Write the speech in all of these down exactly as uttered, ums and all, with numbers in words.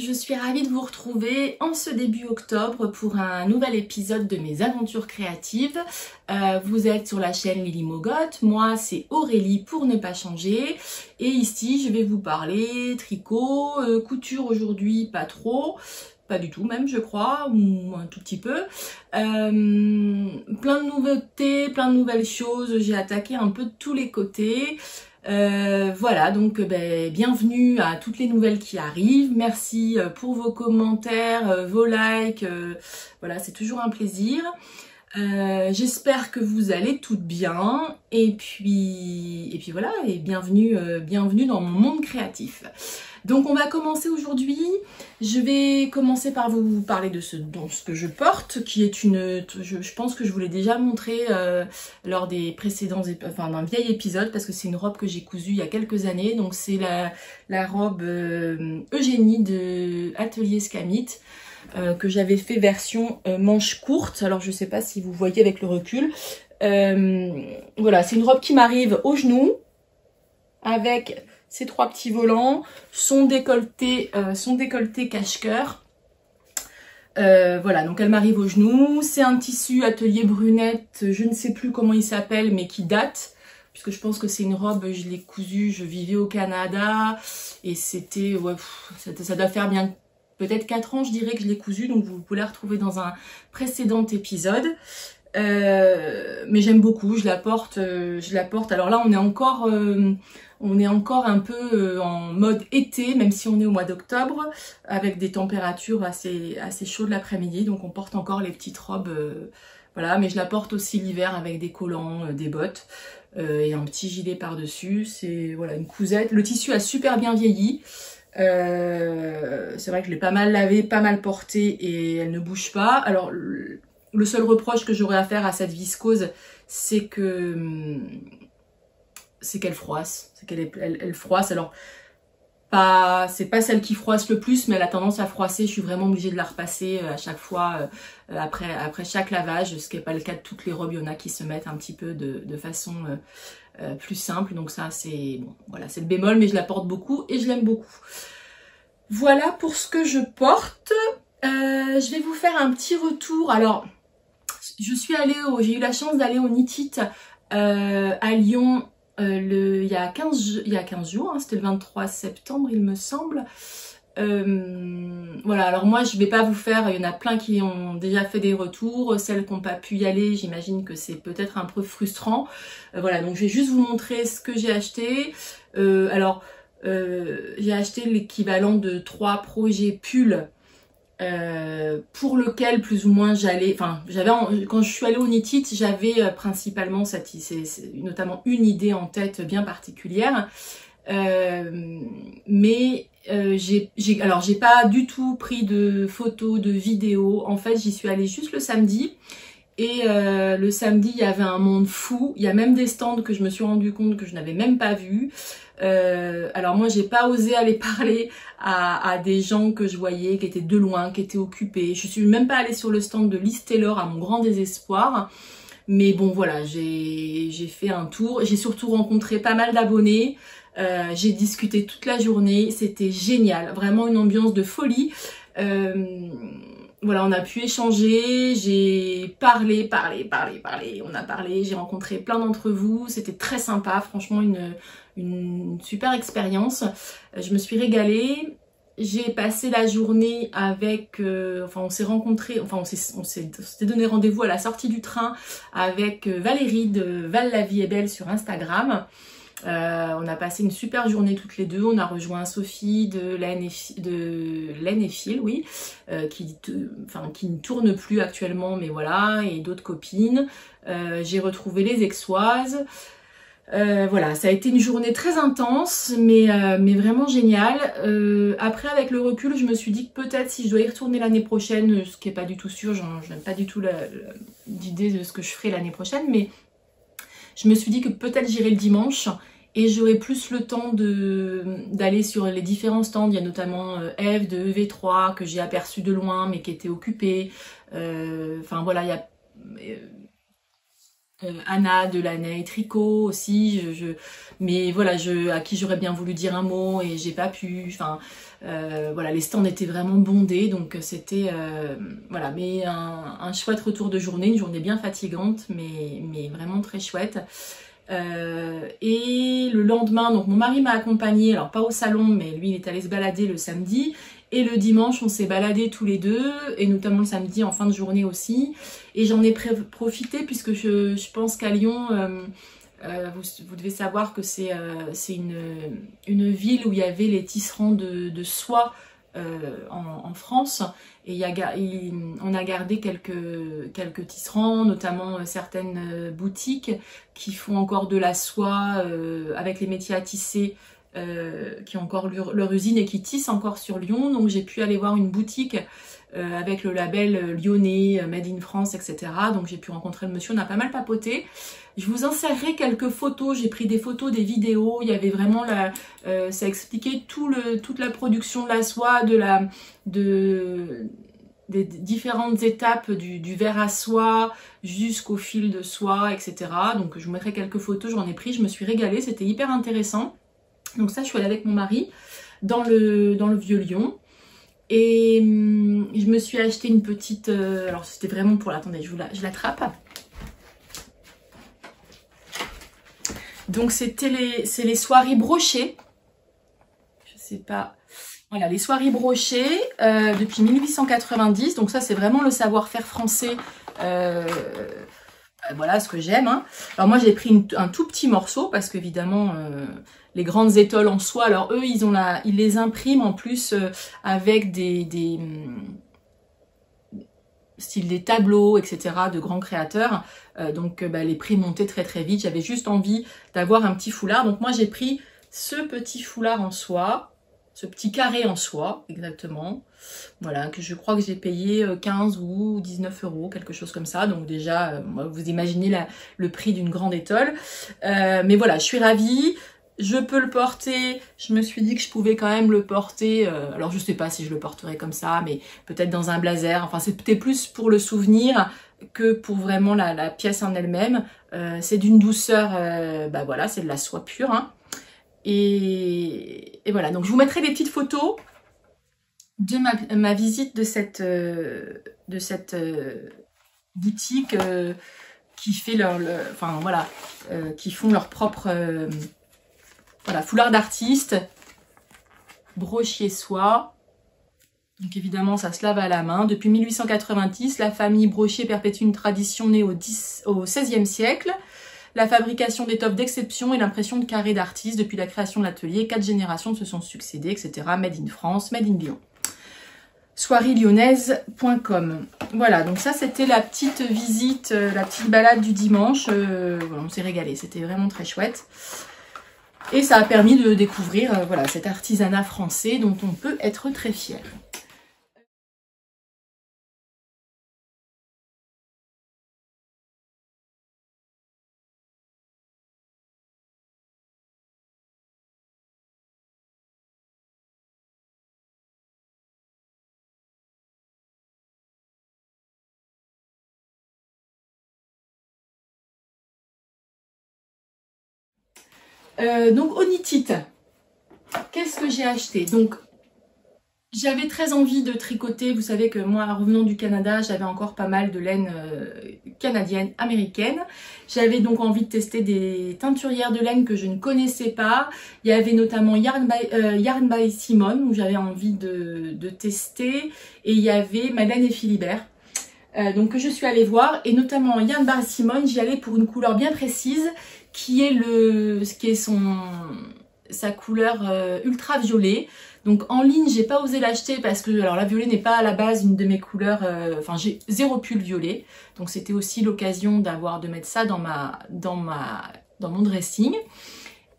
Je suis ravie de vous retrouver en ce début octobre pour un nouvel épisode de mes aventures créatives. Euh, vous êtes sur la chaîne Lily Mogotte, moi c'est Aurélie pour ne pas changer. Et ici je vais vous parler tricot, euh, couture aujourd'hui pas trop, pas du tout même je crois, ou un tout petit peu. Euh, plein de nouveautés, plein de nouvelles choses, j'ai attaqué un peu de tous les côtés. Euh, voilà, donc ben, bienvenue à toutes les nouvelles qui arrivent, merci pour vos commentaires, vos likes, euh, voilà, c'est toujours un plaisir. Euh, j'espère que vous allez toutes bien, et puis, et puis voilà, et bienvenue, euh, bienvenue dans mon monde créatif. Donc on va commencer aujourd'hui, je vais commencer par vous parler de ce, dont ce que je porte, qui est une, je, je pense que je vous l'ai déjà montré euh, lors des précédents, enfin d'un vieil épisode, parce que c'est une robe que j'ai cousue il y a quelques années, donc c'est la, la robe euh, Eugénie de Atelier Scamit, euh, que j'avais fait version euh, manche courte, alors je sais pas si vous voyez avec le recul, euh, voilà, c'est une robe qui m'arrive au genou, avec... ces trois petits volants, son décolleté, euh, son décolleté cache-cœur. Euh, voilà, donc elle m'arrive au genou. C'est un tissu Atelier Brunette, je ne sais plus comment il s'appelle, mais qui date. Puisque je pense que c'est une robe, je l'ai cousue, je vivais au Canada. Et c'était, ouais, pff, ça, ça doit faire bien peut-être quatre ans, je dirais, que je l'ai cousue. Donc vous pouvez la retrouver dans un précédent épisode. Euh, mais j'aime beaucoup, je la porte, euh, je la porte. Alors là, on est encore, euh, on est encore un peu euh, en mode été, même si on est au mois d'octobre, avec des températures assez, assez chaudes l'après-midi. Donc on porte encore les petites robes, euh, voilà. Mais je la porte aussi l'hiver avec des collants, euh, des bottes euh, et un petit gilet par-dessus. C'est voilà une cousette. Le tissu a super bien vieilli. Euh, c'est vrai que je l'ai pas mal lavé, pas mal porté et elle ne bouge pas. Alors le seul reproche que j'aurais à faire à cette viscose, c'est que c'est qu'elle froisse, c'est qu'elle elle, elle froisse. Alors, pas, c'est pas celle qui froisse le plus, mais elle a tendance à froisser. Je suis vraiment obligée de la repasser à chaque fois après après chaque lavage, ce qui n'est pas le cas de toutes les robes. Il y en a qui se mettent un petit peu de, de façon euh, plus simple. Donc ça, c'est bon, voilà, c'est le bémol, mais je la porte beaucoup et je l'aime beaucoup. Voilà pour ce que je porte. Euh, je vais vous faire un petit retour. Alors. Je suis allée au, j'ai eu la chance d'aller au Knit It euh, à Lyon euh, le, il y a quinze, il y a quinze jours, hein, c'était le vingt-trois septembre il me semble. Euh, voilà, alors moi je vais pas vous faire, il y en a plein qui ont déjà fait des retours, celles qui n'ont pas pu y aller, j'imagine que c'est peut-être un peu frustrant. Euh, voilà, donc je vais juste vous montrer ce que j'ai acheté. Euh, alors, euh, j'ai acheté l'équivalent de trois projets pulls. Euh, pour lequel plus ou moins j'allais, enfin j'avais quand je suis allée au Knit It, j'avais euh, principalement cette, c'est, c'est, notamment une idée en tête bien particulière, euh, mais euh, j'ai, j'ai, alors j'ai pas du tout pris de photos, de vidéos. En fait, j'y suis allée juste le samedi et euh, le samedi il y avait un monde fou. Il y a même des stands que je me suis rendu compte que je n'avais même pas vus. Euh, alors moi j'ai pas osé aller parler à, à des gens que je voyais qui étaient de loin, qui étaient occupés. Je suis même pas allée sur le stand de Liz Taylor à mon grand désespoir, mais bon voilà, j'ai j'ai fait un tour, j'ai surtout rencontré pas mal d'abonnés, euh, j'ai discuté toute la journée, c'était génial, vraiment une ambiance de folie. euh, Voilà, on a pu échanger, j'ai parlé, parlé, parlé, parlé, on a parlé, j'ai rencontré plein d'entre vous, c'était très sympa, franchement une, une super expérience. Je me suis régalée, j'ai passé la journée avec, euh, enfin on s'est rencontrés, enfin on s'est donné rendez-vous à la sortie du train avec Valérie de Val la vie est belle sur Instagram. Euh, on a passé une super journée toutes les deux. On a rejoint Sophie de Laine et Phil, oui, euh, qui, te, enfin, qui ne tourne plus actuellement, mais voilà, et d'autres copines. Euh, J'ai retrouvé les Aixoises. Euh, voilà, ça a été une journée très intense, mais, euh, mais vraiment géniale. Euh, après, avec le recul, je me suis dit que peut-être si je dois y retourner l'année prochaine, ce qui n'est pas du tout sûr, je n'aime pas du tout l'idée de ce que je ferai l'année prochaine, mais je me suis dit que peut-être j'irai le dimanche et j'aurai plus le temps d'aller sur les différents stands. Il y a notamment Eve de E V trois que j'ai aperçu de loin, mais qui était occupée. Euh, enfin voilà, il y a... Euh, Anna de Ana et Tricot aussi, je, je... mais voilà, je, à qui j'aurais bien voulu dire un mot et j'ai pas pu. Enfin, euh, voilà, les stands étaient vraiment bondés, donc c'était euh, voilà, mais un, un chouette retour de journée, une journée bien fatigante, mais, mais vraiment très chouette. Euh, et le lendemain, donc mon mari m'a accompagnée, alors pas au salon, mais lui il est allé se balader le samedi. Et le dimanche, on s'est baladés tous les deux, et notamment le samedi en fin de journée aussi. Et j'en ai profité puisque je, je pense qu'à Lyon, euh, euh, vous, vous devez savoir que c'est euh, une, une ville où il y avait les tisserands de, de soie euh, en, en France. Et il y a, il, on a gardé quelques, quelques tisserands, notamment certaines boutiques qui font encore de la soie euh, avec les métiers à tisser. Euh, qui ont encore leur, leur usine et qui tissent encore sur Lyon. Donc j'ai pu aller voir une boutique euh, avec le label lyonnais, Made in France, et cetera. Donc j'ai pu rencontrer le monsieur, on a pas mal papoté. Je vous insérerai quelques photos, j'ai pris des photos, des vidéos. Il y avait vraiment, la, euh, ça expliquait tout le, toute la production de la soie, de la, de, des différentes étapes du, du verre à soie jusqu'au fil de soie, et cetera. Donc je vous mettrai quelques photos, j'en ai pris, je me suis régalée, c'était hyper intéressant. Donc ça, je suis allée avec mon mari dans le, dans le Vieux-Lyon. Et hum, je me suis acheté une petite... Euh, alors c'était vraiment pour... Attendez, je vous la, je l'attrape. Donc c'était les, c'est les soieries brochées. Je ne sais pas... Voilà, les soieries brochées euh, depuis mille huit cent quatre-vingt-dix. Donc ça, c'est vraiment le savoir-faire français... Euh, Voilà ce que j'aime. Hein. Alors moi j'ai pris une, un tout petit morceau parce qu'évidemment euh, les grandes étoles en soie, alors eux ils ont la, ils les impriment en plus euh, avec des, des style des tableaux, et cetera de grands créateurs. Euh, donc euh, bah, les prix montaient très très vite. J'avais juste envie d'avoir un petit foulard. Donc moi j'ai pris ce petit foulard en soie, ce petit carré en soie exactement. Voilà, que je crois que j'ai payé quinze ou dix-neuf euros, quelque chose comme ça. Donc déjà, vous imaginez la, le prix d'une grande étole. Euh, mais voilà, je suis ravie. Je peux le porter. Je me suis dit que je pouvais quand même le porter. Euh, alors, je sais pas si je le porterai comme ça, mais peut-être dans un blazer. Enfin, c'était plus pour le souvenir que pour vraiment la, la pièce en elle-même. Euh, c'est d'une douceur, euh, bah voilà, c'est de la soie pure. Hein. Et, et voilà, donc je vous mettrai des petites photos de ma, ma visite de cette, euh, de cette euh, boutique euh, qui fait leur, le, enfin voilà, euh, qui font leur propre euh, voilà, foulard d'artiste, brochier soie. Donc évidemment ça se lave à la main. Depuis mille huit cent quatre-vingt-dix, la famille Brochier perpétue une tradition née au, au seizième siècle. La fabrication d'étoffes d'exception et l'impression de carrés d'artistes. Depuis la création de l'atelier, quatre générations se sont succédées, et cetera. Made in France, Made in Lyon. soieries lyonnaises point com. Voilà, donc ça c'était la petite visite, la petite balade du dimanche. Euh, on s'est régalé, c'était vraiment très chouette. Et ça a permis de découvrir euh, voilà, cet artisanat français dont on peut être très fier. Euh, donc, au Knit It, qu'est-ce que j'ai acheté? Donc, j'avais très envie de tricoter. Vous savez que moi, revenant du Canada, j'avais encore pas mal de laine euh, canadienne, américaine. J'avais donc envie de tester des teinturières de laine que je ne connaissais pas. Il y avait notamment Yarn by, euh, Yarn by Simone, où j'avais envie de, de tester. Et il y avait Madeleine et Philibert. euh, donc que je suis allée voir, et notamment Yarn by Simone, j'y allais pour une couleur bien précise qui est le, qui est son, sa couleur euh, ultraviolet. Donc en ligne, j'ai pas osé l'acheter parce que alors la violet n'est pas à la base une de mes couleurs, euh, enfin j'ai zéro pull violet, donc c'était aussi l'occasion d'avoir de mettre ça dans ma dans ma dans mon dressing.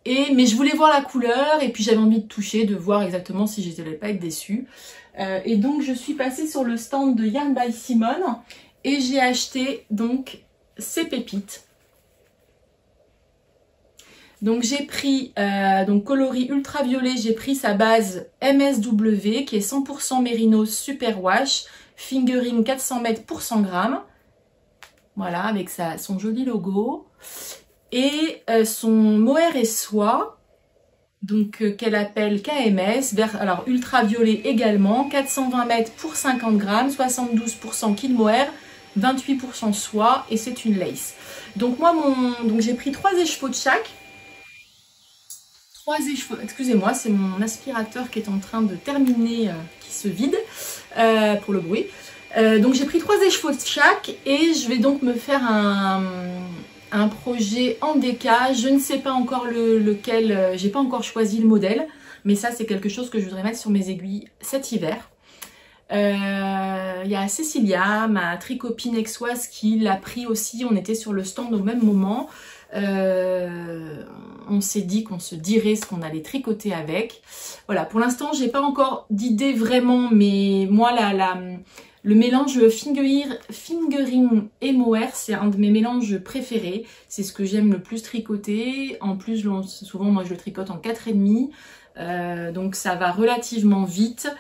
Et, mais je voulais voir la couleur et puis j'avais envie de toucher, de voir exactement si je n'allais pas être déçue. Euh, et donc je suis passée sur le stand de Yarn by Simone et j'ai acheté donc ces pépites. Donc j'ai pris, euh, donc coloris ultraviolet, j'ai pris sa base M S W qui est cent pour cent Mérino Super Wash, fingering quatre cents mètres pour cent grammes. Voilà, avec sa, son joli logo. Et euh, son mohair et soie, donc euh, qu'elle appelle K M S, vert, alors ultraviolet également, quatre cent vingt mètres pour cinquante grammes, soixante-douze pour cent kid mohair, vingt-huit pour cent soie, et c'est une lace. Donc moi, mon, donc j'ai pris trois écheveaux de chaque. Trois écheveaux, excusez-moi, c'est mon aspirateur qui est en train de terminer, euh, qui se vide euh, pour le bruit. Euh, donc j'ai pris trois écheveaux de chaque et je vais donc me faire un... un projet en déca, je ne sais pas encore le, lequel, euh, j'ai pas encore choisi le modèle, mais ça c'est quelque chose que je voudrais mettre sur mes aiguilles cet hiver. Il euh, y a Cécilia, ma tricopine aixoise, qui l'a pris aussi, on était sur le stand au même moment, euh, on s'est dit qu'on se dirait ce qu'on allait tricoter avec. Voilà, pour l'instant j'ai pas encore d'idée vraiment, mais moi la... la le mélange fingering et mohair, c'est un de mes mélanges préférés. C'est ce que j'aime le plus tricoter. En plus, souvent, moi, je le tricote en quatre et demi. Euh, donc, ça va relativement vite.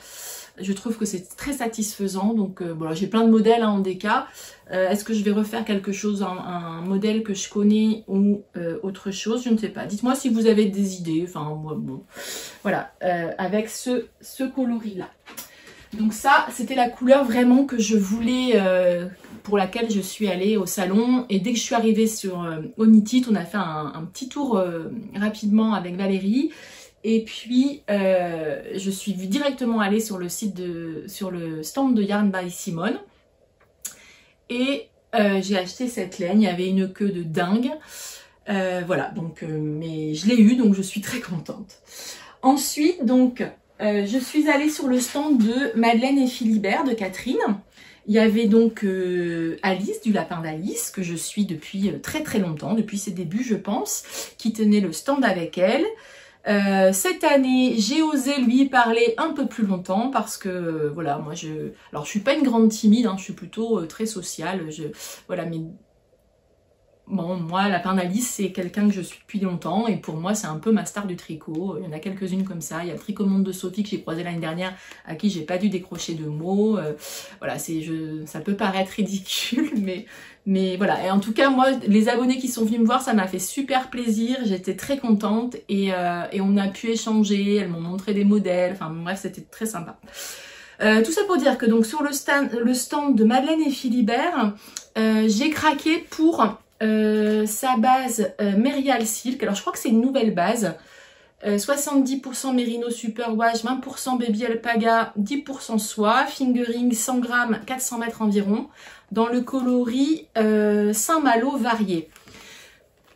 Je trouve que c'est très satisfaisant. Donc, euh, voilà, j'ai plein de modèles hein, en déca. Euh, Est-ce que je vais refaire quelque chose, un, un modèle que je connais ou euh, autre chose? Je ne sais pas. Dites-moi si vous avez des idées. Enfin, moi, bon. Voilà, euh, avec ce, ce coloris-là. Donc ça, c'était la couleur vraiment que je voulais, euh, pour laquelle je suis allée au salon. Et dès que je suis arrivée sur euh, Knit It, on a fait un, un petit tour euh, rapidement avec Valérie. Et puis, euh, je suis directement allée sur le site de, sur le stand de Yarn by Simone. Et euh, j'ai acheté cette laine, il y avait une queue de dingue. Euh, voilà, donc, euh, mais je l'ai eue, donc je suis très contente. Ensuite, donc... Euh, je suis allée sur le stand de Madeleine et Philibert de Catherine. Il y avait donc euh, Alice, du Lapin d'Alice, que je suis depuis très très longtemps, depuis ses débuts je pense, qui tenait le stand avec elle. Euh, cette année, j'ai osé lui parler un peu plus longtemps parce que, euh, voilà, moi je... Alors je suis pas une grande timide, hein, je suis plutôt euh, très sociale, je... Voilà, mais... Bon, moi, Lapin d'Alice, c'est quelqu'un que je suis depuis longtemps et pour moi, c'est un peu ma star du tricot. Il y en a quelques-unes comme ça. Il y a le Tricot Monde de Sophie que j'ai croisé l'année dernière, à qui j'ai pas dû décrocher de mots. Euh, voilà, c'est, je, ça peut paraître ridicule, mais, mais voilà. Et en tout cas, moi, les abonnés qui sont venus me voir, ça m'a fait super plaisir. J'étais très contente et, euh, et on a pu échanger. Elles m'ont montré des modèles. Enfin, bref, c'était très sympa. Euh, tout ça pour dire que donc sur le stand, le stand de Madeleine et Philibert, euh, j'ai craqué pour... Euh, sa base euh, Merial Silk, alors je crois que c'est une nouvelle base, euh, soixante-dix pour cent Merino Super Wash, vingt pour cent Baby Alpaga, dix pour cent soie, fingering cent grammes, quatre cents mètres environ, dans le coloris euh, Saint-Malo varié.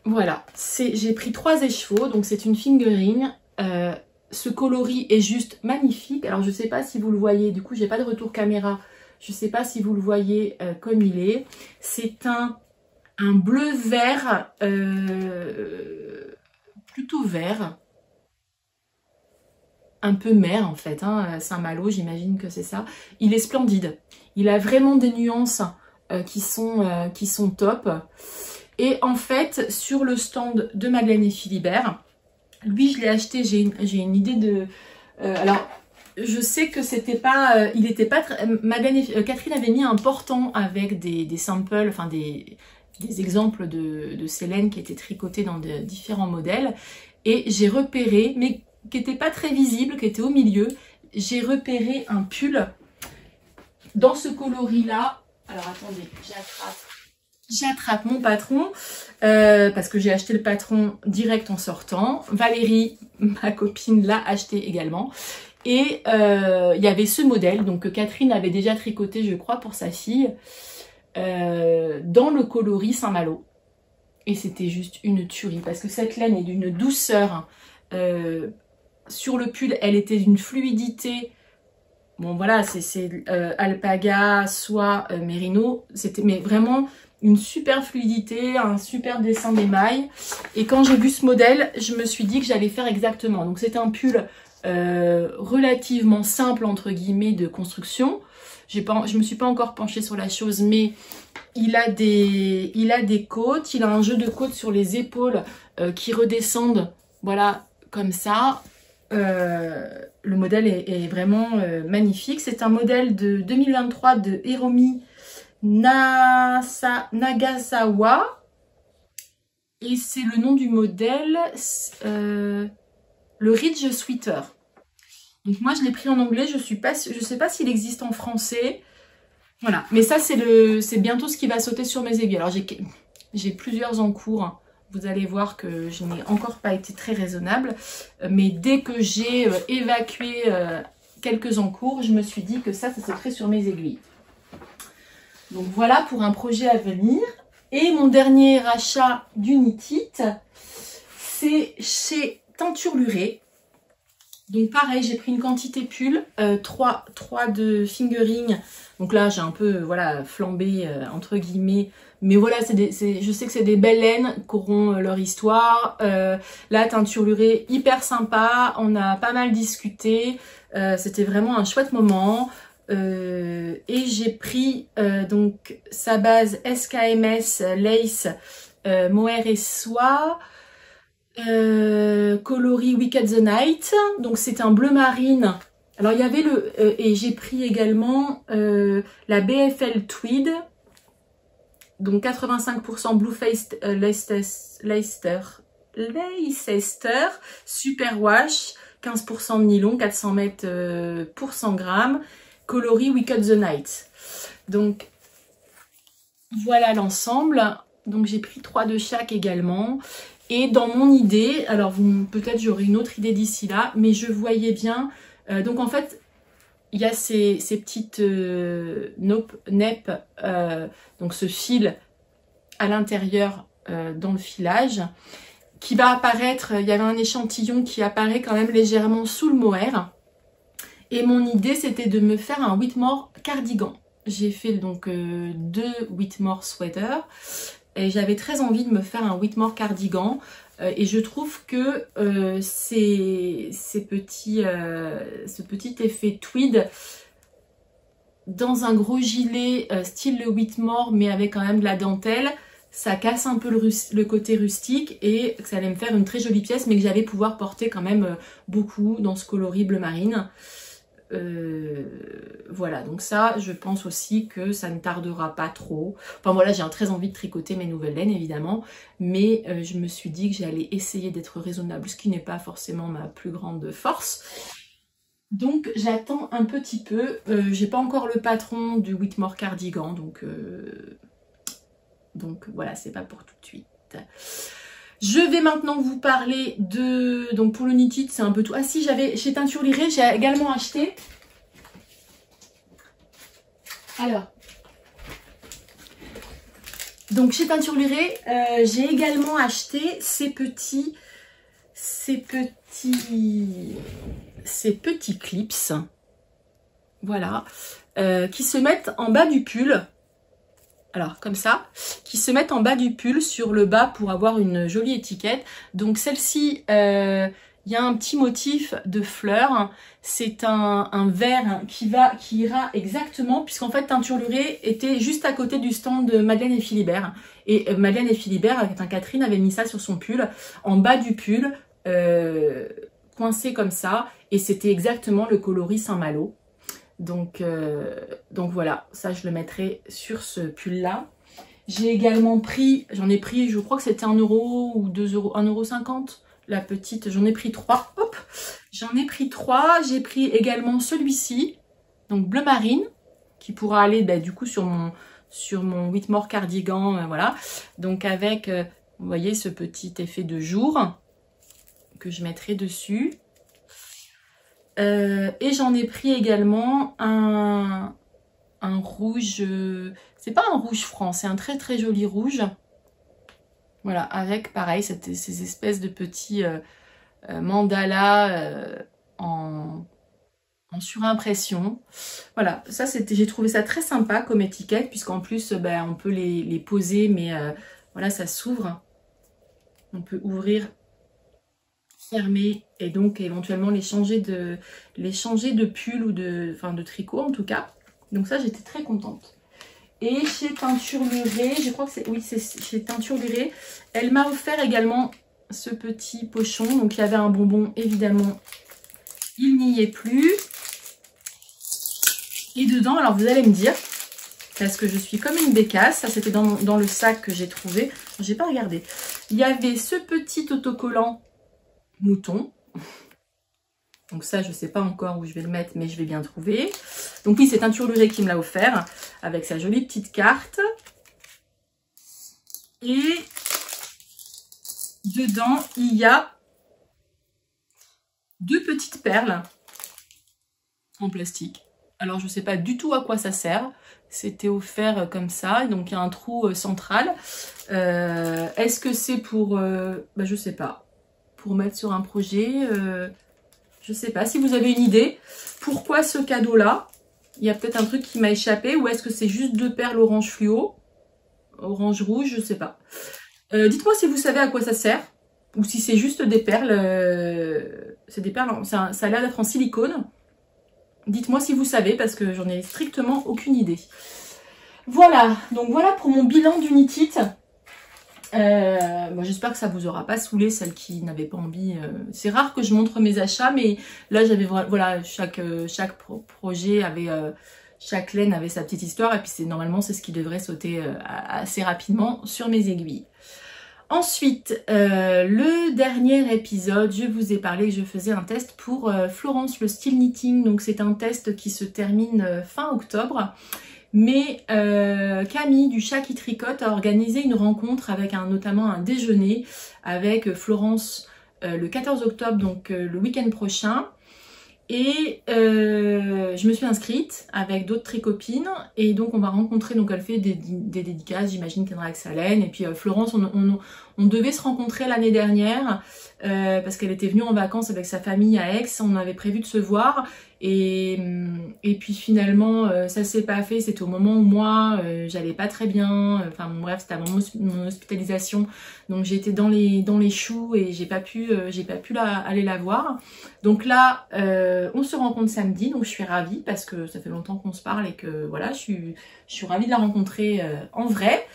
Voilà, j'ai pris trois écheveaux, donc c'est une fingering. Euh, ce coloris est juste magnifique, alors je sais pas si vous le voyez, du coup j'ai pas de retour caméra, je sais pas si vous le voyez euh, comme il est. C'est un un bleu vert, euh, plutôt vert, un peu mer en fait, hein, Saint-Malo, j'imagine que c'est ça. Il est splendide, il a vraiment des nuances euh, qui sont, euh, qui sont top. Et en fait, sur le stand de Madeleine et Philibert, lui je l'ai acheté, j'ai une, une idée de... Euh, alors... Je sais que c'était pas, euh, il était pas, très, Madeleine et, euh, Catherine avait mis un portant avec des, des samples, enfin des, des exemples de, de ces laines qui étaient tricotées dans de, différents modèles, et j'ai repéré, mais qui n'était pas très visible, qui était au milieu, j'ai repéré un pull dans ce coloris-là. Alors attendez, j'attrape, j'attrape mon patron, euh, parce que j'ai acheté le patron direct en sortant. Valérie, ma copine, l'a acheté également. Et il euh, y avait ce modèle donc, que Catherine avait déjà tricoté, je crois, pour sa fille. euh, dans le coloris Saint-Malo. Et c'était juste une tuerie, parce que cette laine est d'une douceur. Euh, sur le pull, elle était d'une fluidité. Bon voilà, c'est euh, alpaga, soie, euh, mérino. C'était mais vraiment une super fluidité, un super dessin des mailles. Et quand j'ai vu ce modèle, je me suis dit que j'allais faire exactement. Donc c'est un pull euh, relativement simple, entre guillemets, de construction. Pas, je ne me suis pas encore penchée sur la chose, mais il a des, il a des côtes, il a un jeu de côtes sur les épaules euh, qui redescendent, voilà, comme ça. Euh, le modèle est, est vraiment euh, magnifique. C'est un modèle de deux mille vingt-trois de Hiromi Nasa, Nagasawa. Et c'est le nom du modèle, euh, le Ridge Sweater. Donc moi, je l'ai pris en anglais, je suis pas, je sais pas s'il existe en français. Voilà, mais ça, c'est le, c'est bientôt ce qui va sauter sur mes aiguilles. Alors, j'ai plusieurs en cours. Vous allez voir que je n'ai encore pas été très raisonnable. Mais dès que j'ai euh, évacué euh, quelques en cours, je me suis dit que ça, ça sauterait sur mes aiguilles. Donc voilà pour un projet à venir. Et mon dernier rachat du Knit It, c'est chez Teinturlurée. Donc pareil, j'ai pris une quantité pull, euh, trois, trois de fingering. Donc là, j'ai un peu voilà, flambé, euh, entre guillemets. Mais voilà, c'est des, je sais que c'est des belles laines qui auront euh, leur histoire. Euh, la Teinturlurée, hyper sympa. On a pas mal discuté. Euh, C'était vraiment un chouette moment. Euh, et j'ai pris euh, donc sa base S K M S, Lace, euh, mohair et soie. Euh, coloris Week at the Night, donc c'est un bleu marine. Alors il y avait le euh, et j'ai pris également euh, la B F L Tweed, donc quatre-vingt-cinq pour cent Blueface euh, Leicester, Leicester super wash, quinze pour cent de nylon, quatre cents mètres euh, pour cent grammes, coloris Week at the Night. Donc voilà l'ensemble. Donc j'ai pris trois de chaque également. Et dans mon idée, alors peut-être j'aurai une autre idée d'ici là, mais je voyais bien. Euh, donc en fait, il y a ces, ces petites euh, nope, neppes, euh, donc ce fil à l'intérieur euh, dans le filage, qui va apparaître. Il y avait un échantillon qui apparaît quand même légèrement sous le mohair. Et mon idée, c'était de me faire un Whitmore cardigan. J'ai fait donc euh, deux Whitmore sweaters. Et j'avais très envie de me faire un Whitmore cardigan. Euh, et je trouve que euh, ces, ces petits, euh, ce petit effet tweed dans un gros gilet euh, style le Whitmore, mais avec quand même de la dentelle, ça casse un peu le, le côté rustique et que ça allait me faire une très jolie pièce, mais que j'allais pouvoir porter quand même euh, beaucoup dans ce coloris bleu marine. Euh, voilà, donc ça, je pense aussi que ça ne tardera pas trop. Enfin voilà, j'ai très envie de tricoter mes nouvelles laines, évidemment, mais euh, je me suis dit que j'allais essayer d'être raisonnable, ce qui n'est pas forcément ma plus grande force. Donc j'attends un petit peu. Euh, j'ai pas encore le patron du Whitmore cardigan, donc euh... donc voilà, c'est pas pour tout de suite. Je vais maintenant vous parler de... Donc pour le Knit It, c'est un peu tout. Ah si, j'avais chez Teinturlurée, j'ai également acheté... Alors... Donc chez Teinturlurée, euh, j'ai également acheté ces petits... Ces petits... Ces petits clips. Voilà. Euh, qui se mettent en bas du pull. Alors, comme ça, qui se mettent en bas du pull sur le bas pour avoir une jolie étiquette. Donc, celle-ci, euh, y a un petit motif de fleurs. C'est un, un vert qui va, qui ira exactement, puisqu'en fait, Teinturlurée était juste à côté du stand de Madeleine et Philibert. Et euh, Madeleine et Philibert, avec un Catherine, avait mis ça sur son pull, en bas du pull, euh, coincé comme ça. Et c'était exactement le coloris Saint-Malo. Donc, euh, donc voilà, ça je le mettrai sur ce pull-là. J'ai également pris, j'en ai pris, je crois que c'était un euro ou deux euros, un euro cinquante, la petite, j'en ai pris trois, hop, j'en ai pris trois, j'ai pris également celui-ci, donc bleu marine, qui pourra aller bah, du coup sur mon, sur mon Whitmore cardigan, euh, voilà. Donc avec, euh, vous voyez, ce petit effet de jour que je mettrai dessus. Euh, et j'en ai pris également un, un rouge, c'est pas un rouge franc, c'est un très très joli rouge. Voilà, avec pareil cette, ces espèces de petits euh, euh, mandalas euh, en, en surimpression. Voilà, ça c'était, j'ai trouvé ça très sympa comme étiquette, puisqu'en plus ben, on peut les, les poser, mais euh, voilà, ça s'ouvre. On peut ouvrir, fermer et donc éventuellement les changer de, les changer de pull ou de, enfin, de tricot en tout cas. Donc ça, j'étais très contente. Et chez Teinturlurée, je crois que c'est... Oui, c'est chez Teinturlurée. Elle m'a offert également ce petit pochon. Donc il y avait un bonbon, évidemment, il n'y est plus. Et dedans, alors vous allez me dire, parce que je suis comme une bécasse. Ça, c'était dans, dans le sac que j'ai trouvé. J'ai pas regardé. Il y avait ce petit autocollant mouton. Donc ça, je ne sais pas encore où je vais le mettre, mais je vais bien trouver. Donc oui, c'est Teinturlurée qui me l'a offert, avec sa jolie petite carte. Et dedans, il y a deux petites perles en plastique. Alors, je ne sais pas du tout à quoi ça sert. C'était offert comme ça. Donc, il y a un trou euh, central. Euh, Est-ce que c'est pour... Euh, bah, je ne sais pas. Pour mettre sur un projet... Euh, Je ne sais pas si vous avez une idée. Pourquoi ce cadeau-là? Il y a peut-être un truc qui m'a échappé. Ou est-ce que c'est juste deux perles orange fluo? Orange rouge, je ne sais pas. Euh, Dites-moi si vous savez à quoi ça sert. Ou si c'est juste des perles. Euh, c'est des perles. En, ça, ça a l'air d'être en silicone. Dites-moi si vous savez, parce que j'en ai strictement aucune idée. Voilà. Donc voilà pour mon bilan du Knit It. Euh, bon, j'espère que ça vous aura pas saoulé, celles qui n'avaient pas envie. Euh, c'est rare que je montre mes achats, mais là j'avais voilà chaque euh, chaque pro projet avait euh, chaque laine avait sa petite histoire, et puis c'est normalement c'est ce qui devrait sauter euh, assez rapidement sur mes aiguilles. Ensuite, euh, le dernier épisode, je vous ai parlé que je faisais un test pour euh, Florence, le Steel Knitting. Donc c'est un test qui se termine euh, fin octobre. Mais euh, Camille du Chat qui Tricote a organisé une rencontre avec un, notamment un déjeuner avec Florence euh, le quatorze octobre, donc euh, le week-end prochain. Et euh, je me suis inscrite avec d'autres tricopines. Et donc on va rencontrer, donc elle fait des, des dédicaces, j'imagine qu'elle aura avec sa laine. Et puis euh, Florence, on, on, on devait se rencontrer l'année dernière euh, parce qu'elle était venue en vacances avec sa famille à Aix. On avait prévu de se voir. Et, et puis finalement, euh, ça s'est pas fait. C'était au moment où moi, euh, j'allais pas très bien. Enfin bon, bref, c'était avant mon, mon hospitalisation. Donc j'étais dans les, dans les choux et j'ai pas pu, euh, j'ai pas pu la, aller la voir. Donc là, euh, on se rencontre samedi. Donc je suis ravie parce que ça fait longtemps qu'on se parle et que voilà, je suis, je suis ravie de la rencontrer euh, en vrai.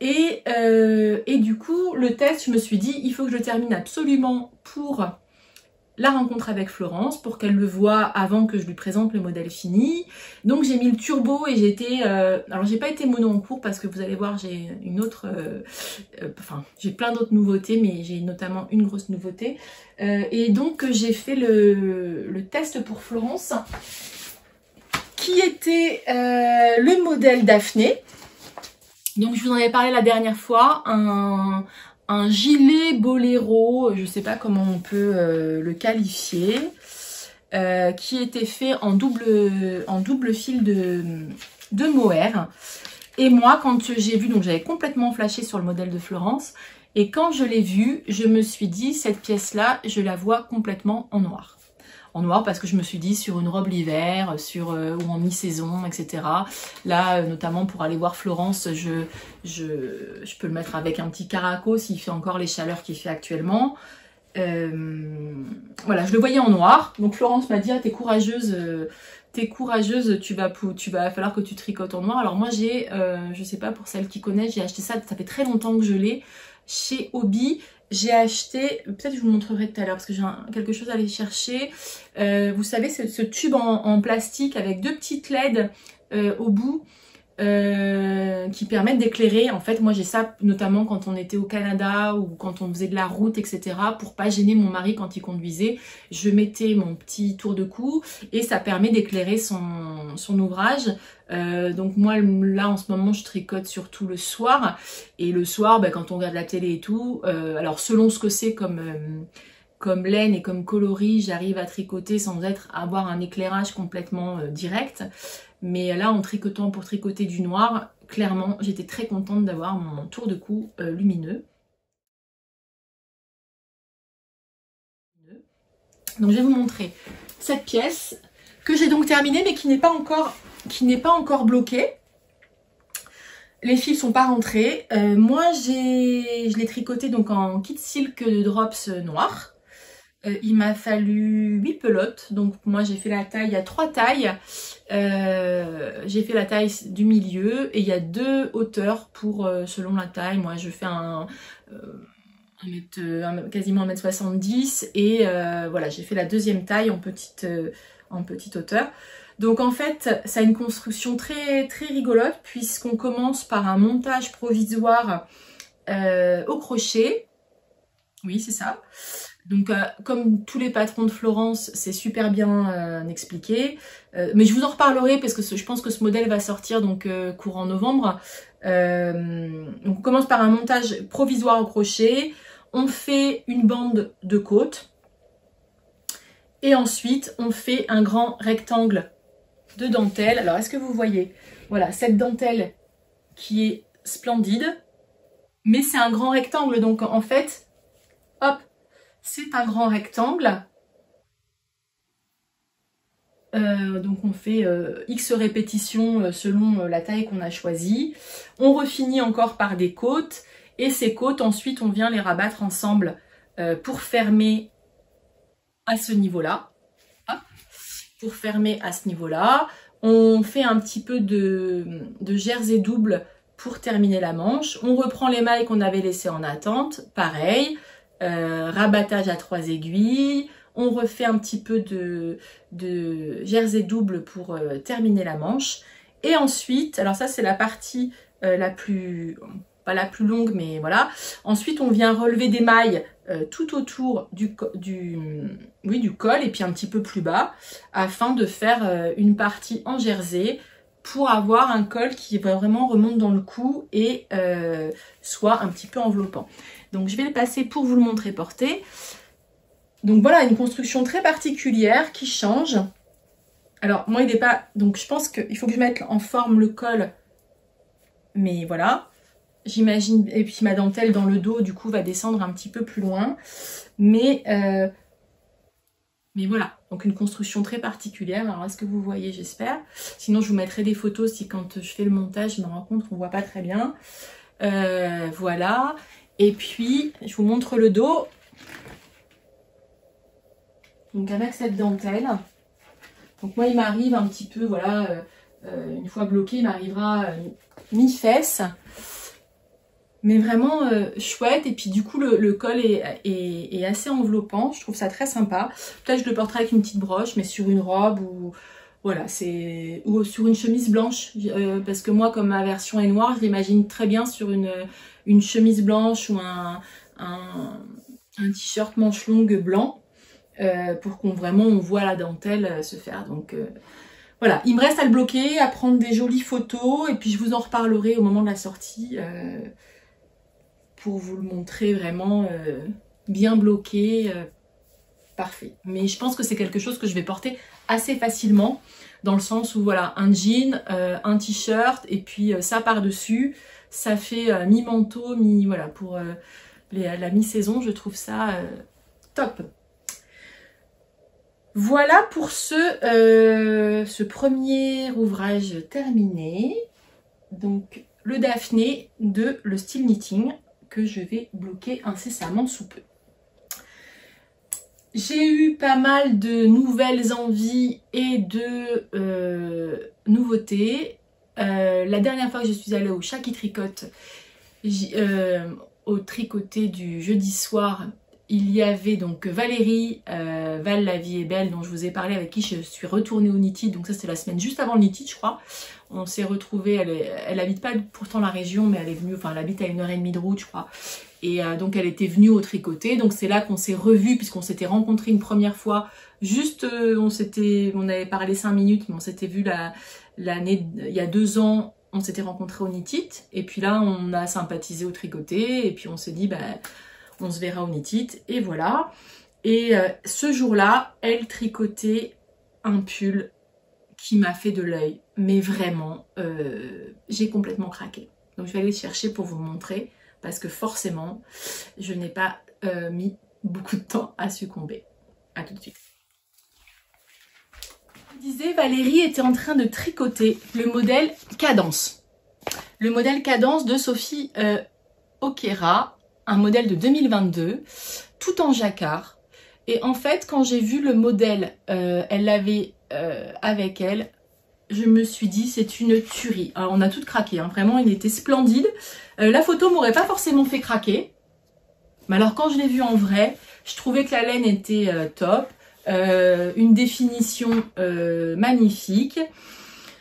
Et, euh, et du coup, le test, je me suis dit, il faut que je le termine absolument pour... la rencontre avec Florence, pour qu'elle le voie avant que je lui présente le modèle fini. Donc j'ai mis le turbo et j'ai été... Euh, alors j'ai pas été mono en cours parce que vous allez voir, j'ai une autre... Euh, euh, enfin, j'ai plein d'autres nouveautés, mais j'ai notamment une grosse nouveauté. Euh, et donc j'ai fait le, le test pour Florence, qui était euh, le modèle Daphné. Donc je vous en avais parlé la dernière fois, un... un gilet boléro, je ne sais pas comment on peut euh, le qualifier, euh, qui était fait en double, en double fil de, de mohair. Et moi, quand j'ai vu, donc j'avais complètement flashé sur le modèle de Florence, et quand je l'ai vu, je me suis dit, cette pièce-là, je la vois complètement en noir. En noir parce que je me suis dit, sur une robe l'hiver, sur euh, ou en mi-saison, et cetera. Là, euh, notamment pour aller voir Florence, je, je, je peux le mettre avec un petit caraco s'il fait encore les chaleurs qu'il fait actuellement. Euh, voilà, je le voyais en noir. Donc Florence m'a dit, ah, t'es courageuse, euh, t'es courageuse, tu vas, tu vas falloir que tu tricotes en noir. Alors moi, j'ai, euh, je sais pas pour celles qui connaissent, j'ai acheté ça, ça fait très longtemps que je l'ai, chez Hobby. J'ai acheté, peut-être je vous le montrerai tout à l'heure parce que j'ai quelque chose à aller chercher. Euh, vous savez, c'est ce tube en, en plastique avec deux petites L E D euh, au bout euh, qui permettent d'éclairer. En fait, moi j'ai ça notamment quand on était au Canada ou quand on faisait de la route, et cetera. Pour pas gêner mon mari quand il conduisait, je mettais mon petit tour de cou et ça permet d'éclairer son, son ouvrage. Euh, donc moi là en ce moment je tricote surtout le soir, et le soir ben, quand on regarde la télé et tout, euh, alors selon ce que c'est comme, euh, comme laine et comme coloris, j'arrive à tricoter sans être à avoir un éclairage complètement euh, direct. Mais là, en tricotant pour tricoter du noir, clairement, j'étais très contente d'avoir mon tour de cou euh, lumineux. Donc je vais vous montrer cette pièce que j'ai donc terminée, mais qui n'est pas encore, qui n'est pas encore bloquée. Les fils sont pas rentrés. Euh, moi, j'ai, je l'ai tricoté donc en Kitsilk de Drops noir. Euh, il m'a fallu huit pelotes. Donc moi, j'ai fait la taille, il y a trois tailles. Euh, j'ai fait la taille du milieu et il y a deux hauteurs pour euh, selon la taille. Moi, je fais un euh, un mètre, quasiment un mètre soixante-dix et euh, voilà, j'ai fait la deuxième taille en petite, euh, en petite hauteur. Donc en fait, ça a une construction très, très rigolote puisqu'on commence par un montage provisoire euh, au crochet. Oui, c'est ça. Donc euh, comme tous les patrons de Florence, c'est super bien euh, expliqué. Euh, mais je vous en reparlerai parce que ce, je pense que ce modèle va sortir donc euh, courant novembre. Euh, donc on commence par un montage provisoire au crochet. On fait une bande de côte. Et ensuite, on fait un grand rectangle de dentelle. Alors, est-ce que vous voyez? Voilà, cette dentelle qui est splendide. Mais c'est un grand rectangle. Donc, en fait, hop, c'est un grand rectangle. Euh, donc, on fait euh, X répétitions selon la taille qu'on a choisie. On refinit encore par des côtes. Et ces côtes, ensuite, on vient les rabattre ensemble euh, pour fermer... à ce niveau-là, pour fermer à ce niveau-là. On fait un petit peu de, de jersey double pour terminer la manche. On reprend les mailles qu'on avait laissées en attente, pareil, euh, rabattage à trois aiguilles. On refait un petit peu de, de jersey double pour euh, terminer la manche. Et ensuite, alors ça c'est la partie euh, la plus, pas la plus longue, mais voilà. Ensuite, on vient relever des mailles Euh, tout autour du, du, oui, du col et puis un petit peu plus bas afin de faire euh, une partie en jersey pour avoir un col qui vraiment remonte dans le cou et euh, soit un petit peu enveloppant. Donc je vais le passer pour vous le montrer porté. Donc voilà, une construction très particulière qui change. Alors moi il n'est pas... Donc je pense qu'il faut que je mette en forme le col, mais voilà... J'imagine, et puis ma dentelle dans le dos, du coup, va descendre un petit peu plus loin. Mais, euh, mais voilà, donc une construction très particulière. Alors, est-ce que vous voyez, j'espère? Sinon, je vous mettrai des photos si quand je fais le montage, je me rends compte qu'on voit pas très bien. Euh, voilà. Et puis, je vous montre le dos. Donc, avec cette dentelle. Donc, moi, il m'arrive un petit peu, voilà, euh, euh, une fois bloqué, il m'arrivera euh, mi-fesse. Mais vraiment euh, chouette, et puis du coup le, le col est, est, est assez enveloppant, je trouve ça très sympa. Peut-être je le porterai avec une petite broche, mais sur une robe ou voilà, c'est ou sur une chemise blanche, euh, parce que moi comme ma version est noire, je l'imagine très bien sur une, une chemise blanche ou un, un, un t-shirt manche longue blanc, euh, pour qu'on vraiment on voit la dentelle se faire. Donc euh, voilà, il me reste à le bloquer, à prendre des jolies photos, et puis je vous en reparlerai au moment de la sortie. Euh, pour vous le montrer vraiment euh, bien bloqué, euh, parfait. Mais je pense que c'est quelque chose que je vais porter assez facilement, dans le sens où voilà, un jean, euh, un t-shirt, et puis euh, ça par-dessus, ça fait euh, mi-manteau, mi... Voilà, pour euh, les, la mi-saison, je trouve ça euh, top. Voilà pour ce, euh, ce premier ouvrage terminé. Donc, le Daphné de le Steel Knitting, que je vais bloquer incessamment sous peu. J'ai eu pas mal de nouvelles envies et de euh, nouveautés. Euh, la dernière fois que je suis allée au Chat qui Tricote, euh, au tricoté du jeudi soir, il y avait donc Valérie, euh, Val la vie est belle, dont je vous ai parlé, avec qui je suis retournée au Knit It. Donc ça c'est la semaine juste avant le Knit It, je crois. On s'est retrouvés, elle, est, elle habite pas pourtant la région, mais elle est venue, enfin elle habite à une heure et demie de route, je crois. Et euh, donc elle était venue au tricoté. Donc c'est là qu'on s'est revus, puisqu'on s'était rencontrés une première fois. Juste, euh, on s'était, on avait parlé cinq minutes, mais on s'était vu la, l'année, il y a deux ans, on s'était rencontrés au Knit It. Et puis là, on a sympathisé au tricoté. Et puis on s'est dit, bah... on se verra au Knit It, et voilà. Et euh, ce jour-là, elle tricotait un pull qui m'a fait de l'œil. Mais vraiment, euh, j'ai complètement craqué. Donc je vais aller chercher pour vous montrer, parce que forcément, je n'ai pas euh, mis beaucoup de temps à succomber. A tout de suite. Je disais, Valérie était en train de tricoter le modèle Cadence. Le modèle Cadence de Sophie euh, Okera, un modèle de deux mille vingt-deux, tout en jacquard. Et en fait, quand j'ai vu le modèle, euh, elle l'avait euh, avec elle, je me suis dit, c'est une tuerie. Alors, on a toutes craqué, hein, vraiment, il était splendide. Euh, la photo m'aurait pas forcément fait craquer. Mais alors, quand je l'ai vu en vrai, je trouvais que la laine était euh, top. Euh, une définition euh, magnifique.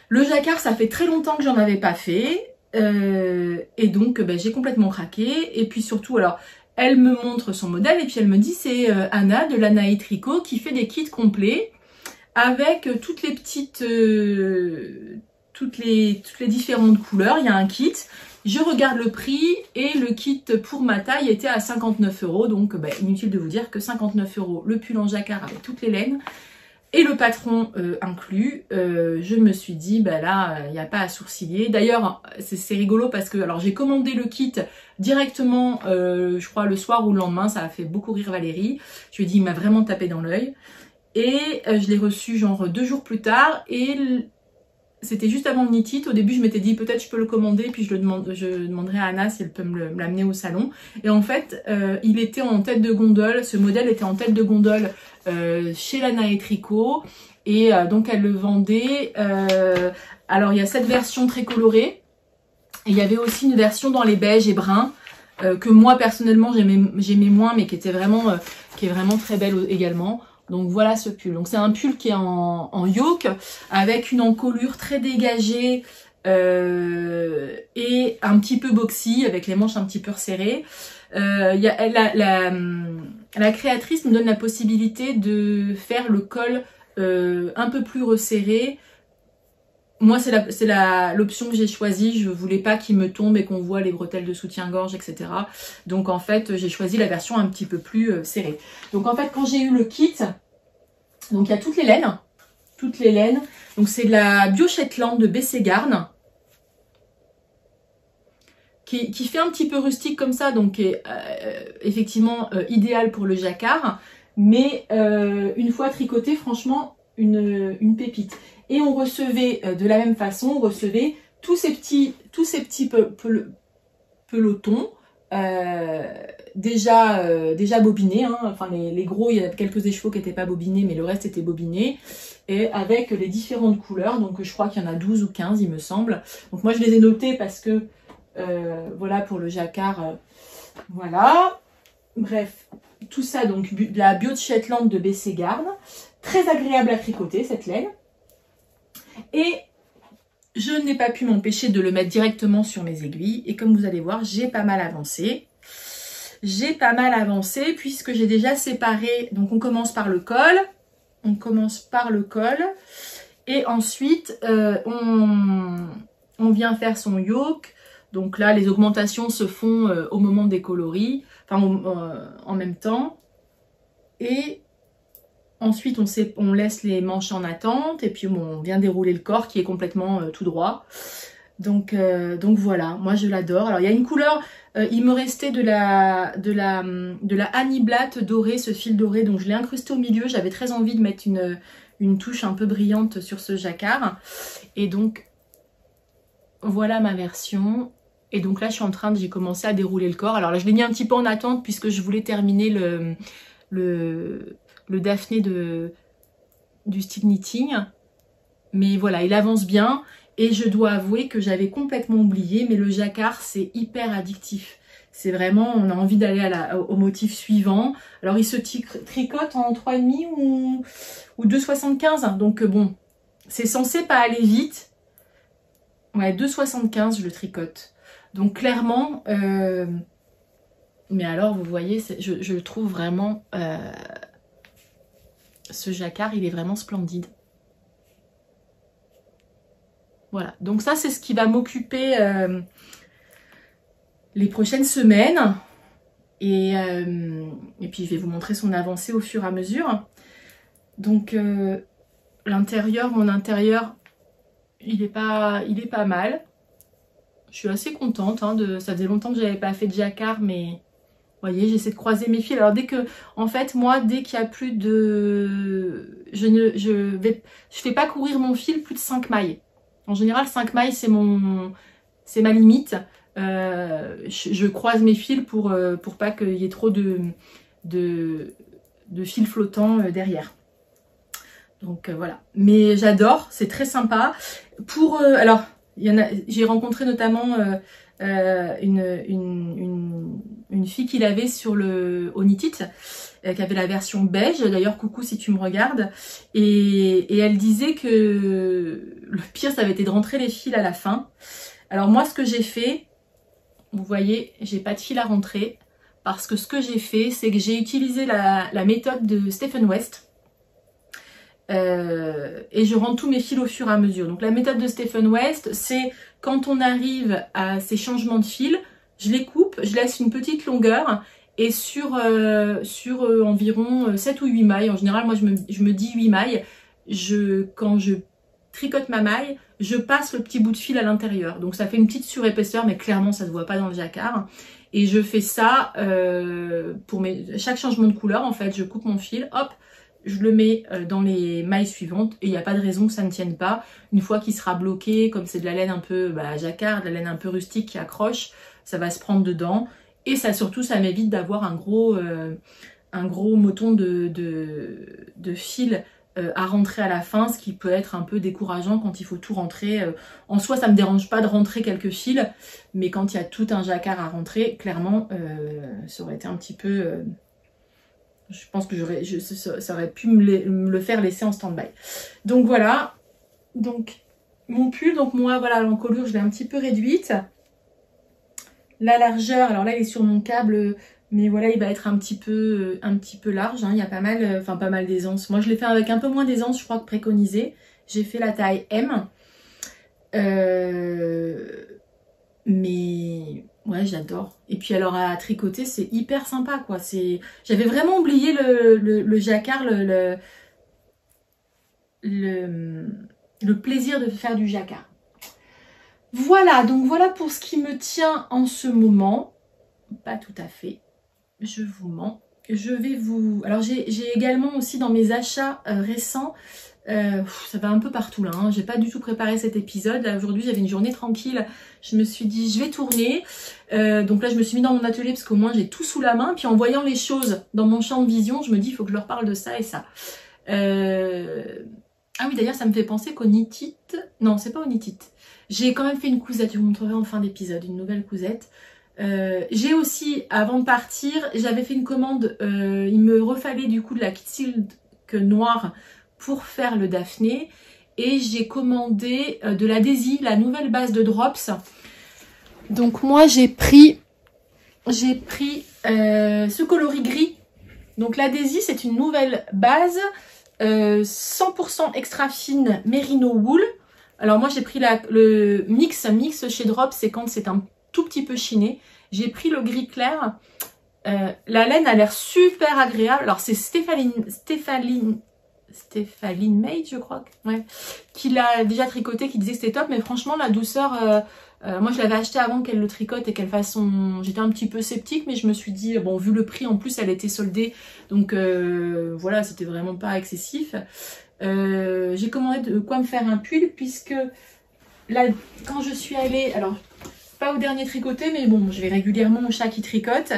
Le jacquard, ça fait très longtemps que j'en avais pas fait. Euh, et donc, ben, j'ai complètement craqué. Et puis surtout, alors... elle me montre son modèle et puis elle me dit c'est euh, Anna de l'Ana et Tricot qui fait des kits complets avec euh, toutes les petites, euh, toutes les, toutes les différentes couleurs. Il y a un kit. Je regarde le prix et le kit pour ma taille était à cinquante-neuf euros. Donc bah, inutile de vous dire que cinquante-neuf euros le pull en jacquard avec toutes les laines et le patron euh, inclus. Euh, je me suis dit bah là il n'y a pas à sourciller. D'ailleurs c'est rigolo parce que alors j'ai commandé le kit directement, euh, je crois, le soir ou le lendemain, ça a fait beaucoup rire Valérie. Je lui ai dit, il m'a vraiment tapé dans l'œil. Et euh, je l'ai reçu genre deux jours plus tard. Et l... c'était juste avant le Knit It. Au début, je m'étais dit, peut-être je peux le commander. Puis je, le demande... je demanderai à Anna si elle peut me l'amener au salon. Et en fait, euh, il était en tête de gondole. Ce modèle était en tête de gondole euh, chez l'Ana et Tricot. Et euh, donc, elle le vendait. Euh... Alors, il y a cette version très colorée. Et il y avait aussi une version dans les beiges et bruns euh, que moi personnellement j'aimais moins mais qui était vraiment euh, qui est vraiment très belle également. Donc voilà ce pull. Donc c'est un pull qui est en, en yoke avec une encolure très dégagée euh, et un petit peu boxy avec les manches un petit peu resserrées. Euh, y a, la, la, la créatrice me donne la possibilité de faire le col euh, un peu plus resserré. Moi, c'est l'option que j'ai choisie. Je voulais pas qu'il me tombe et qu'on voit les bretelles de soutien-gorge, et cetera. Donc, en fait, j'ai choisi la version un petit peu plus euh, serrée. Donc, en fait, quand j'ai eu le kit, donc il y a toutes les laines. Toutes les laines. Donc, c'est de la Bio Shetland de B C Garn. Qui, qui fait un petit peu rustique comme ça. Donc, qui est euh, effectivement euh, idéal pour le jacquard. Mais euh, une fois tricoté, franchement, une, une pépite. Et on recevait euh, de la même façon, on recevait tous ces petits, tous ces petits pe pe pelotons euh, déjà, euh, déjà bobinés. Hein. Enfin, les, les gros, il y a quelques écheveaux qui n'étaient pas bobinés, mais le reste était bobiné. Et avec les différentes couleurs, donc je crois qu'il y en a douze ou quinze, il me semble. Donc moi, je les ai notés parce que, euh, voilà, pour le jacquard, euh, voilà. Bref, tout ça, donc la Bio de Shetland de B C Garn. Très agréable à tricoter, cette laine. Et je n'ai pas pu m'empêcher de le mettre directement sur mes aiguilles. Et comme vous allez voir, j'ai pas mal avancé. J'ai pas mal avancé puisque j'ai déjà séparé. Donc, on commence par le col. On commence par le col. Et ensuite, euh, on, on vient faire son yoke. Donc là, les augmentations se font euh, au moment des coloris. Enfin, on, euh, en même temps. Et... ensuite, on, sait, on laisse les manches en attente et puis on vient dérouler le corps qui est complètement euh, tout droit. Donc, euh, donc voilà, moi je l'adore. Alors il y a une couleur, euh, il me restait de la, de la, de la Annie Blatt dorée, ce fil doré. Donc je l'ai incrusté au milieu, j'avais très envie de mettre une, une touche un peu brillante sur ce jacquard. Et donc voilà ma version. Et donc là je suis en train de, j'ai commencé à dérouler le corps. Alors là je l'ai mis un petit peu en attente puisque je voulais terminer le... le le Daphné de, du Steel Knitting. Mais voilà, il avance bien. Et je dois avouer que j'avais complètement oublié, mais le jacquard, c'est hyper addictif. C'est vraiment, on a envie d'aller au motif suivant. Alors, il se tricote en trois virgule cinq ou, ou deux virgule soixante-quinze. Donc bon, c'est censé pas aller vite. Ouais, deux virgule soixante-quinze, je le tricote. Donc clairement, euh, mais alors, vous voyez, je, je le trouve vraiment... Euh, ce jacquard, il est vraiment splendide. Voilà. Donc ça, c'est ce qui va m'occuper euh, les prochaines semaines. Et, euh, et puis je vais vous montrer son avancée au fur et à mesure. Donc euh, l'intérieur, mon intérieur, il est pas, il est pas mal. Je suis assez contente, hein, de, ça faisait longtemps que j'avais pas fait de jacquard, mais vous voyez, j'essaie de croiser mes fils. Alors dès que, en fait, moi, dès qu'il y a plus de, je ne, je vais, je fais pas courir mon fil plus de cinq mailles. En général, cinq mailles, c'est mon, c'est ma limite. Euh, je, je croise mes fils pour, euh, pour pas qu'il y ait trop de, de, de fils flottants euh, derrière. Donc euh, voilà. Mais j'adore, c'est très sympa. Pour euh, alors, il y en a, j'ai rencontré notamment euh, euh, une, une, une, une fille qui l'avait sur le au Knit It, euh, qui avait la version beige. D'ailleurs, coucou si tu me regardes. Et, et elle disait que le pire, ça avait été de rentrer les fils à la fin. Alors moi, ce que j'ai fait, vous voyez, j'ai pas de fil à rentrer parce que ce que j'ai fait, c'est que j'ai utilisé la, la méthode de Stephen West euh, et je rentre tous mes fils au fur et à mesure. Donc la méthode de Stephen West, c'est quand on arrive à ces changements de fil, je les coupe, je laisse une petite longueur et sur, euh, sur euh, environ sept ou huit mailles, en général, moi je me, je me dis huit mailles, je, quand je tricote ma maille, je passe le petit bout de fil à l'intérieur. Donc ça fait une petite surépaisseur, mais clairement ça ne se voit pas dans le jacquard. Et je fais ça euh, pour mes... chaque changement de couleur, en fait, je coupe mon fil, hop, je le mets dans les mailles suivantes et il n'y a pas de raison que ça ne tienne pas. Une fois qu'il sera bloqué, comme c'est de la laine un peu bah, jacquard, de la laine un peu rustique qui accroche, ça va se prendre dedans. Et ça surtout, ça m'évite d'avoir un gros, euh, un gros moton de, de, de fil à rentrer à la fin, ce qui peut être un peu décourageant quand il faut tout rentrer. En soi, ça me dérange pas de rentrer quelques fils, mais quand il y a tout un jacquard à rentrer, clairement, euh, ça aurait été un petit peu... Euh, je pense que j'aurais, je, ça, ça aurait pu me, la, me le faire laisser en stand-by. Donc voilà, donc mon pull, donc moi, voilà, l'encolure, je l'ai un petit peu réduite. La largeur, alors là, il est sur mon câble... Mais voilà, il va être un petit peu, un petit peu large, hein. Il y a pas mal, enfin pas mal d'aisance. Moi, je l'ai fait avec un peu moins d'aisance, je crois, que préconisé. J'ai fait la taille M. Euh... Mais ouais, j'adore. Et puis alors, à tricoter, c'est hyper sympa, quoi. J'avais vraiment oublié le, le, le jacquard, le, le, le, le plaisir de faire du jacquard. Voilà, donc voilà pour ce qui me tient en ce moment. Pas tout à fait. Je vous mens. Je vais vous... Alors, j'ai également aussi dans mes achats euh, récents... Euh, ça va un peu partout là. Hein. J'ai pas du tout préparé cet épisode. Aujourd'hui, j'avais une journée tranquille. Je me suis dit, je vais tourner. Euh, donc là, je me suis mis dans mon atelier parce qu'au moins, j'ai tout sous la main. Puis en voyant les choses dans mon champ de vision, je me dis, il faut que je leur parle de ça et ça. Euh... Ah oui, d'ailleurs, ça me fait penser qu'au Knit It... Non, c'est pas au Knit It. J'ai quand même fait une cousette. Je vous montrerai en fin d'épisode une nouvelle cousette. Euh, j'ai aussi, avant de partir, j'avais fait une commande, euh, il me refallait du coup de la Kitsilk noire pour faire le Daphné et j'ai commandé euh, de la Desi, la nouvelle base de Drops. Donc moi j'ai pris, j'ai pris euh, ce coloris gris. Donc la Desi, c'est une nouvelle base euh, cent pour cent extra fine merino wool. Alors moi j'ai pris la, le mix, mix chez Drops, c'est quand c'est un tout petit peu chiné. J'ai pris le gris clair. Euh, la laine a l'air super agréable. Alors c'est Stéphaline, Stéphaline, Stéphaline May, je crois, ouais, qui l'a déjà tricoté, qui disait que c'était top. Mais franchement, la douceur, euh, euh, moi je l'avais acheté avant qu'elle le tricote et qu'elle fasse son... J'étais un petit peu sceptique, mais je me suis dit, bon, vu le prix, en plus elle était soldée. Donc euh, voilà, c'était vraiment pas excessif. Euh, J'ai commandé de quoi me faire un pull, puisque là, quand je suis allée... alors pas au dernier tricoté, mais bon, je vais régulièrement au Chat qui Tricote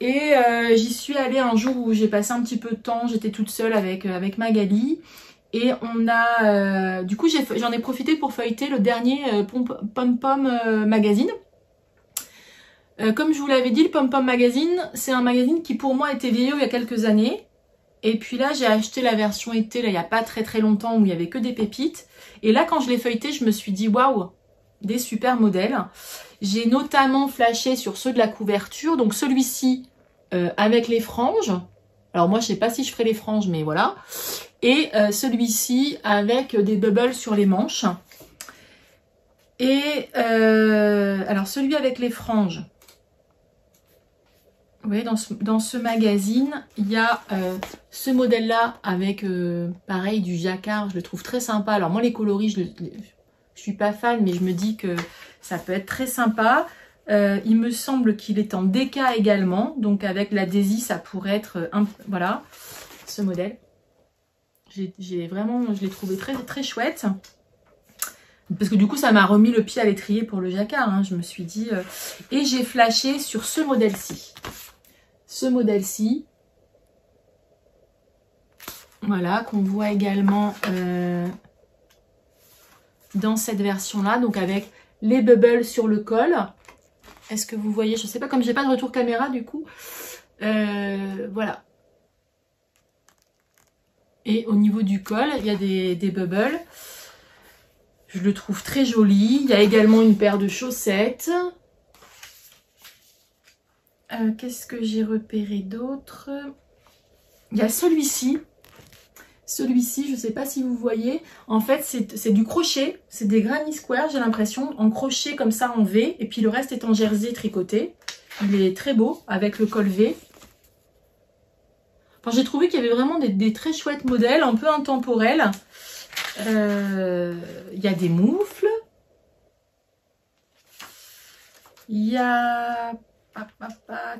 et euh, j'y suis allée un jour où j'ai passé un petit peu de temps, j'étais toute seule avec, euh, avec Magali et on a euh, du coup j'en ai, ai profité pour feuilleter le dernier euh, Pom Pom euh, Magazine. Euh, comme je vous l'avais dit, le Pom Pom Magazine, c'est un magazine qui pour moi était vieillot il y a quelques années et puis là j'ai acheté la version été là il n'y a pas très très longtemps où il n'y avait que des pépites et là quand je l'ai feuilleté je me suis dit waouh, des super modèles. J'ai notamment flashé sur ceux de la couverture, donc celui-ci euh, avec les franges. Alors moi, je sais pas si je ferai les franges, mais voilà. Et euh, celui-ci avec des bubbles sur les manches. Et euh, alors celui avec les franges, Vous voyez, dans ce, dans ce magazine, il y a euh, ce modèle-là avec, euh, pareil, du jacquard. Je le trouve très sympa. Alors, moi, les coloris, je ne suis pas fan, mais je me dis que ça peut être très sympa. Euh, il me semble qu'il est en D K également. Donc, avec la Desi, ça pourrait être... Un, voilà, ce modèle. J'ai vraiment... Je l'ai trouvé très, très chouette. Parce que du coup, ça m'a remis le pied à l'étrier pour le jacquard. Hein, je me suis dit... Euh, et j'ai flashé sur ce modèle-ci. Ce modèle-ci, voilà, qu'on voit également euh, dans cette version-là, donc avec les bubbles sur le col. Est-ce que vous voyez? Je ne sais pas, comme j'ai pas de retour caméra du coup, euh, voilà. Et au niveau du col, il y a des, des bubbles. Je le trouve très joli. Il y a également une paire de chaussettes. Euh, Qu'est-ce que j'ai repéré d'autre? Il y a celui-ci. Celui-ci, je ne sais pas si vous voyez. En fait, c'est du crochet. C'est des granny squares, j'ai l'impression, en crochet comme ça en V. Et puis le reste est en jersey tricoté. Il est très beau avec le col V. Enfin, j'ai trouvé qu'il y avait vraiment des, des très chouettes modèles, un peu intemporels. Euh, il y a des moufles. Il y a...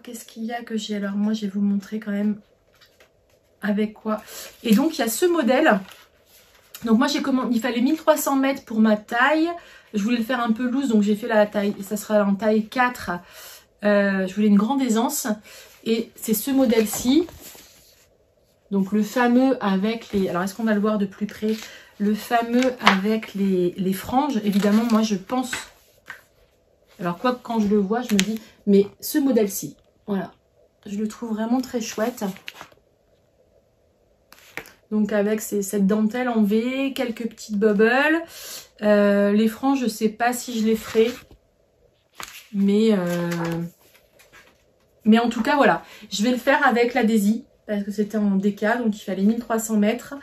Qu'est-ce qu'il y a que j'ai? Alors moi, je vais vous montrer quand même avec quoi. Et donc, il y a ce modèle. Donc moi, j'ai commandé, il fallait mille trois cents mètres pour ma taille. Je voulais le faire un peu loose, donc j'ai fait la taille, ça sera en taille quatre. Euh, je voulais une grande aisance. Et c'est ce modèle-ci. Donc le fameux avec les... Alors, est-ce qu'on va le voir de plus près? Le fameux avec les, les franges. Évidemment, moi, je pense... Alors quoi que quand je le vois, je me dis, mais ce modèle-ci, voilà, je le trouve vraiment très chouette. Donc avec ces, cette dentelle en V, quelques petites bubbles. Euh, les franges, je ne sais pas si je les ferai. Mais, euh, mais en tout cas, voilà, je vais le faire avec la Desi, parce que c'était en D K, donc il fallait mille trois cents mètres.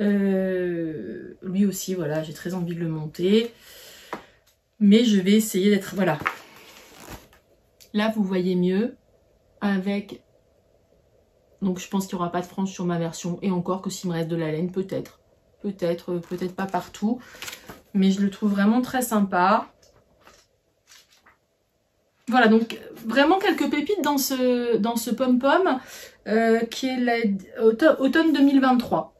Euh, lui aussi, voilà, j'ai très envie de le monter. Mais je vais essayer d'être... Voilà. Là, vous voyez mieux avec... Donc, je pense qu'il n'y aura pas de franges sur ma version. Et encore que s'il me reste de la laine, peut-être. Peut-être, peut-être pas partout. Mais je le trouve vraiment très sympa. Voilà, donc vraiment quelques pépites dans ce, dans ce pom-pom euh, qui est la, automne deux mille vingt-trois.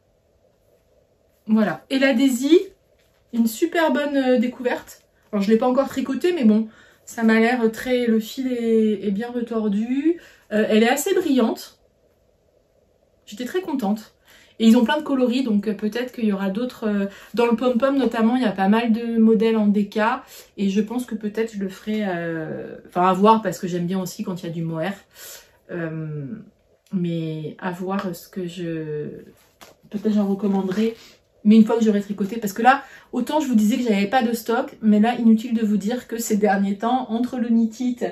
Voilà. Et la Daisy, une super bonne découverte. Alors, je ne l'ai pas encore tricotée, mais bon, ça m'a l'air très... Le fil est, est bien retordu. Euh, elle est assez brillante. J'étais très contente. Et ils ont plein de coloris, donc peut-être qu'il y aura d'autres... Euh, dans le pom-pom, notamment, il y a pas mal de modèles en D K. Et je pense que peut-être je le ferai... Euh, enfin, à voir, parce que j'aime bien aussi quand il y a du mohair. Euh, mais à voir ce que je... Peut-être j'en recommanderai... Mais une fois que j'aurai tricoté, parce que là, autant je vous disais que j'avais pas de stock, mais là, inutile de vous dire que ces derniers temps, entre le Knit It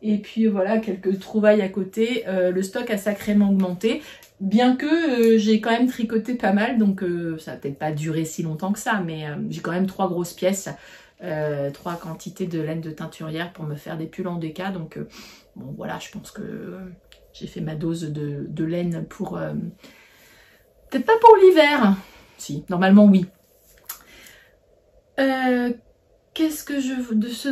et puis voilà, quelques trouvailles à côté, euh, le stock a sacrément augmenté. Bien que euh, j'ai quand même tricoté pas mal, donc euh, ça va peut-être pas durer si longtemps que ça, mais euh, j'ai quand même trois grosses pièces, euh, trois quantités de laine de teinturière pour me faire des pulls en D K. Donc euh, bon voilà, je pense que euh, j'ai fait ma dose de, de laine pour... Euh, peut-être pas pour l'hiver. Si, normalement oui. Euh, Qu'est-ce que je veux de ce...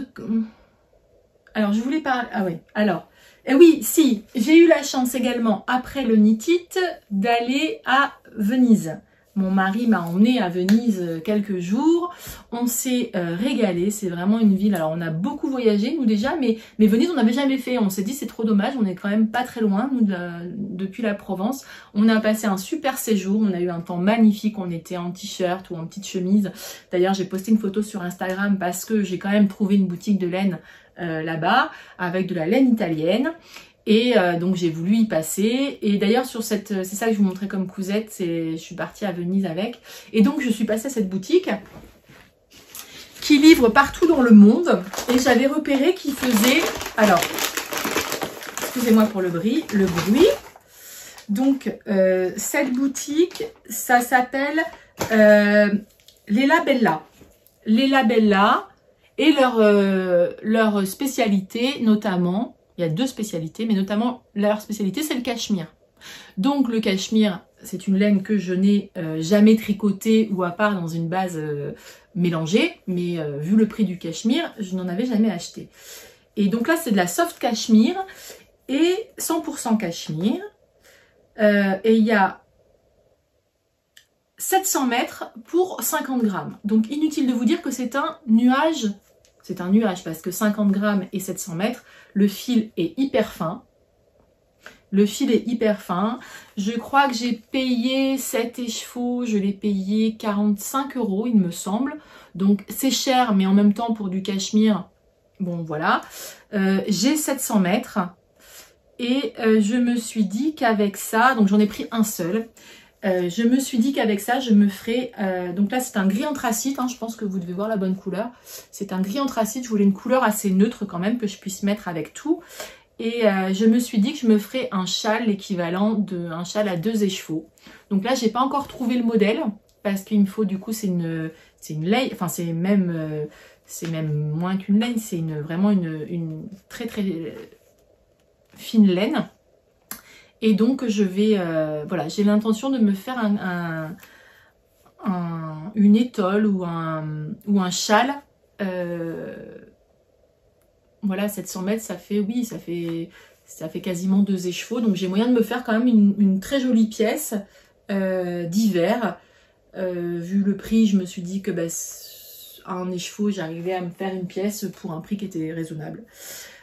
Alors, je voulais parler... Ah ouais, alors... Eh oui, si, j'ai eu la chance également, après le Knit It, d'aller à Venise. Mon mari m'a emmenée à Venise quelques jours. On s'est euh, régalé. C'est vraiment une ville... Alors, on a beaucoup voyagé, nous, déjà, mais, mais Venise, on n'avait jamais fait. On s'est dit, c'est trop dommage. On n'est quand même pas très loin, nous, de la, depuis la Provence. On a passé un super séjour. On a eu un temps magnifique. On était en t-shirt ou en petite chemise. D'ailleurs, j'ai posté une photo sur Instagram parce que j'ai quand même trouvé une boutique de laine euh, là-bas avec de la laine italienne. Et euh, donc, j'ai voulu y passer. Et d'ailleurs, sur cette, c'est ça que je vous montrais comme cousette. Je suis partie à Venise avec. Et donc, je suis passée à cette boutique qui livre partout dans le monde. Et j'avais repéré qu'il faisait... Alors, excusez-moi pour le bruit. Le bruit. Donc, euh, cette boutique, ça s'appelle euh, Les Labella. Les Labella et leur, euh, leur spécialité, notamment... il y a deux spécialités, mais notamment leur spécialité, c'est le cachemire. Donc le cachemire, c'est une laine que je n'ai euh, jamais tricotée ou à part dans une base euh, mélangée, mais euh, vu le prix du cachemire, je n'en avais jamais acheté. Et donc là, c'est de la soft cachemire et cent pour cent cachemire. Euh, et il y a sept cents mètres pour cinquante grammes. Donc inutile de vous dire que c'est un nuage, c'est un nuage parce que cinquante grammes et sept cents mètres, le fil est hyper fin. Le fil est hyper fin. Je crois que j'ai payé sept écheveaux, je l'ai payé quarante-cinq euros, il me semble. Donc c'est cher, mais en même temps pour du cachemire, bon voilà. Euh, j'ai sept cents mètres et euh, je me suis dit qu'avec ça, donc j'en ai pris un seul. Euh, je me suis dit qu'avec ça, je me ferais... Euh, donc là, c'est un gris anthracite. Hein, je pense que vous devez voir la bonne couleur. C'est un gris anthracite. Je voulais une couleur assez neutre quand même que je puisse mettre avec tout. Et euh, je me suis dit que je me ferais un châle, l'équivalent d'un châle à deux écheveaux. Donc là, j'ai pas encore trouvé le modèle parce qu'il me faut, du coup, c'est une, c'est une laine. Enfin, c'est même, euh, c'est même moins qu'une laine. C'est une, vraiment une, une très très fine laine. Et donc, je vais, euh, voilà, j'ai l'intention de me faire un, un, un, une étole ou un, ou un châle. Euh, voilà, sept cents mètres, ça fait, oui, ça fait, ça fait quasiment deux écheveaux. Donc, j'ai moyen de me faire quand même une, une très jolie pièce euh, d'hiver. Euh, vu le prix, je me suis dit que, bah, à un écheveau, j'arrivais à me faire une pièce pour un prix qui était raisonnable.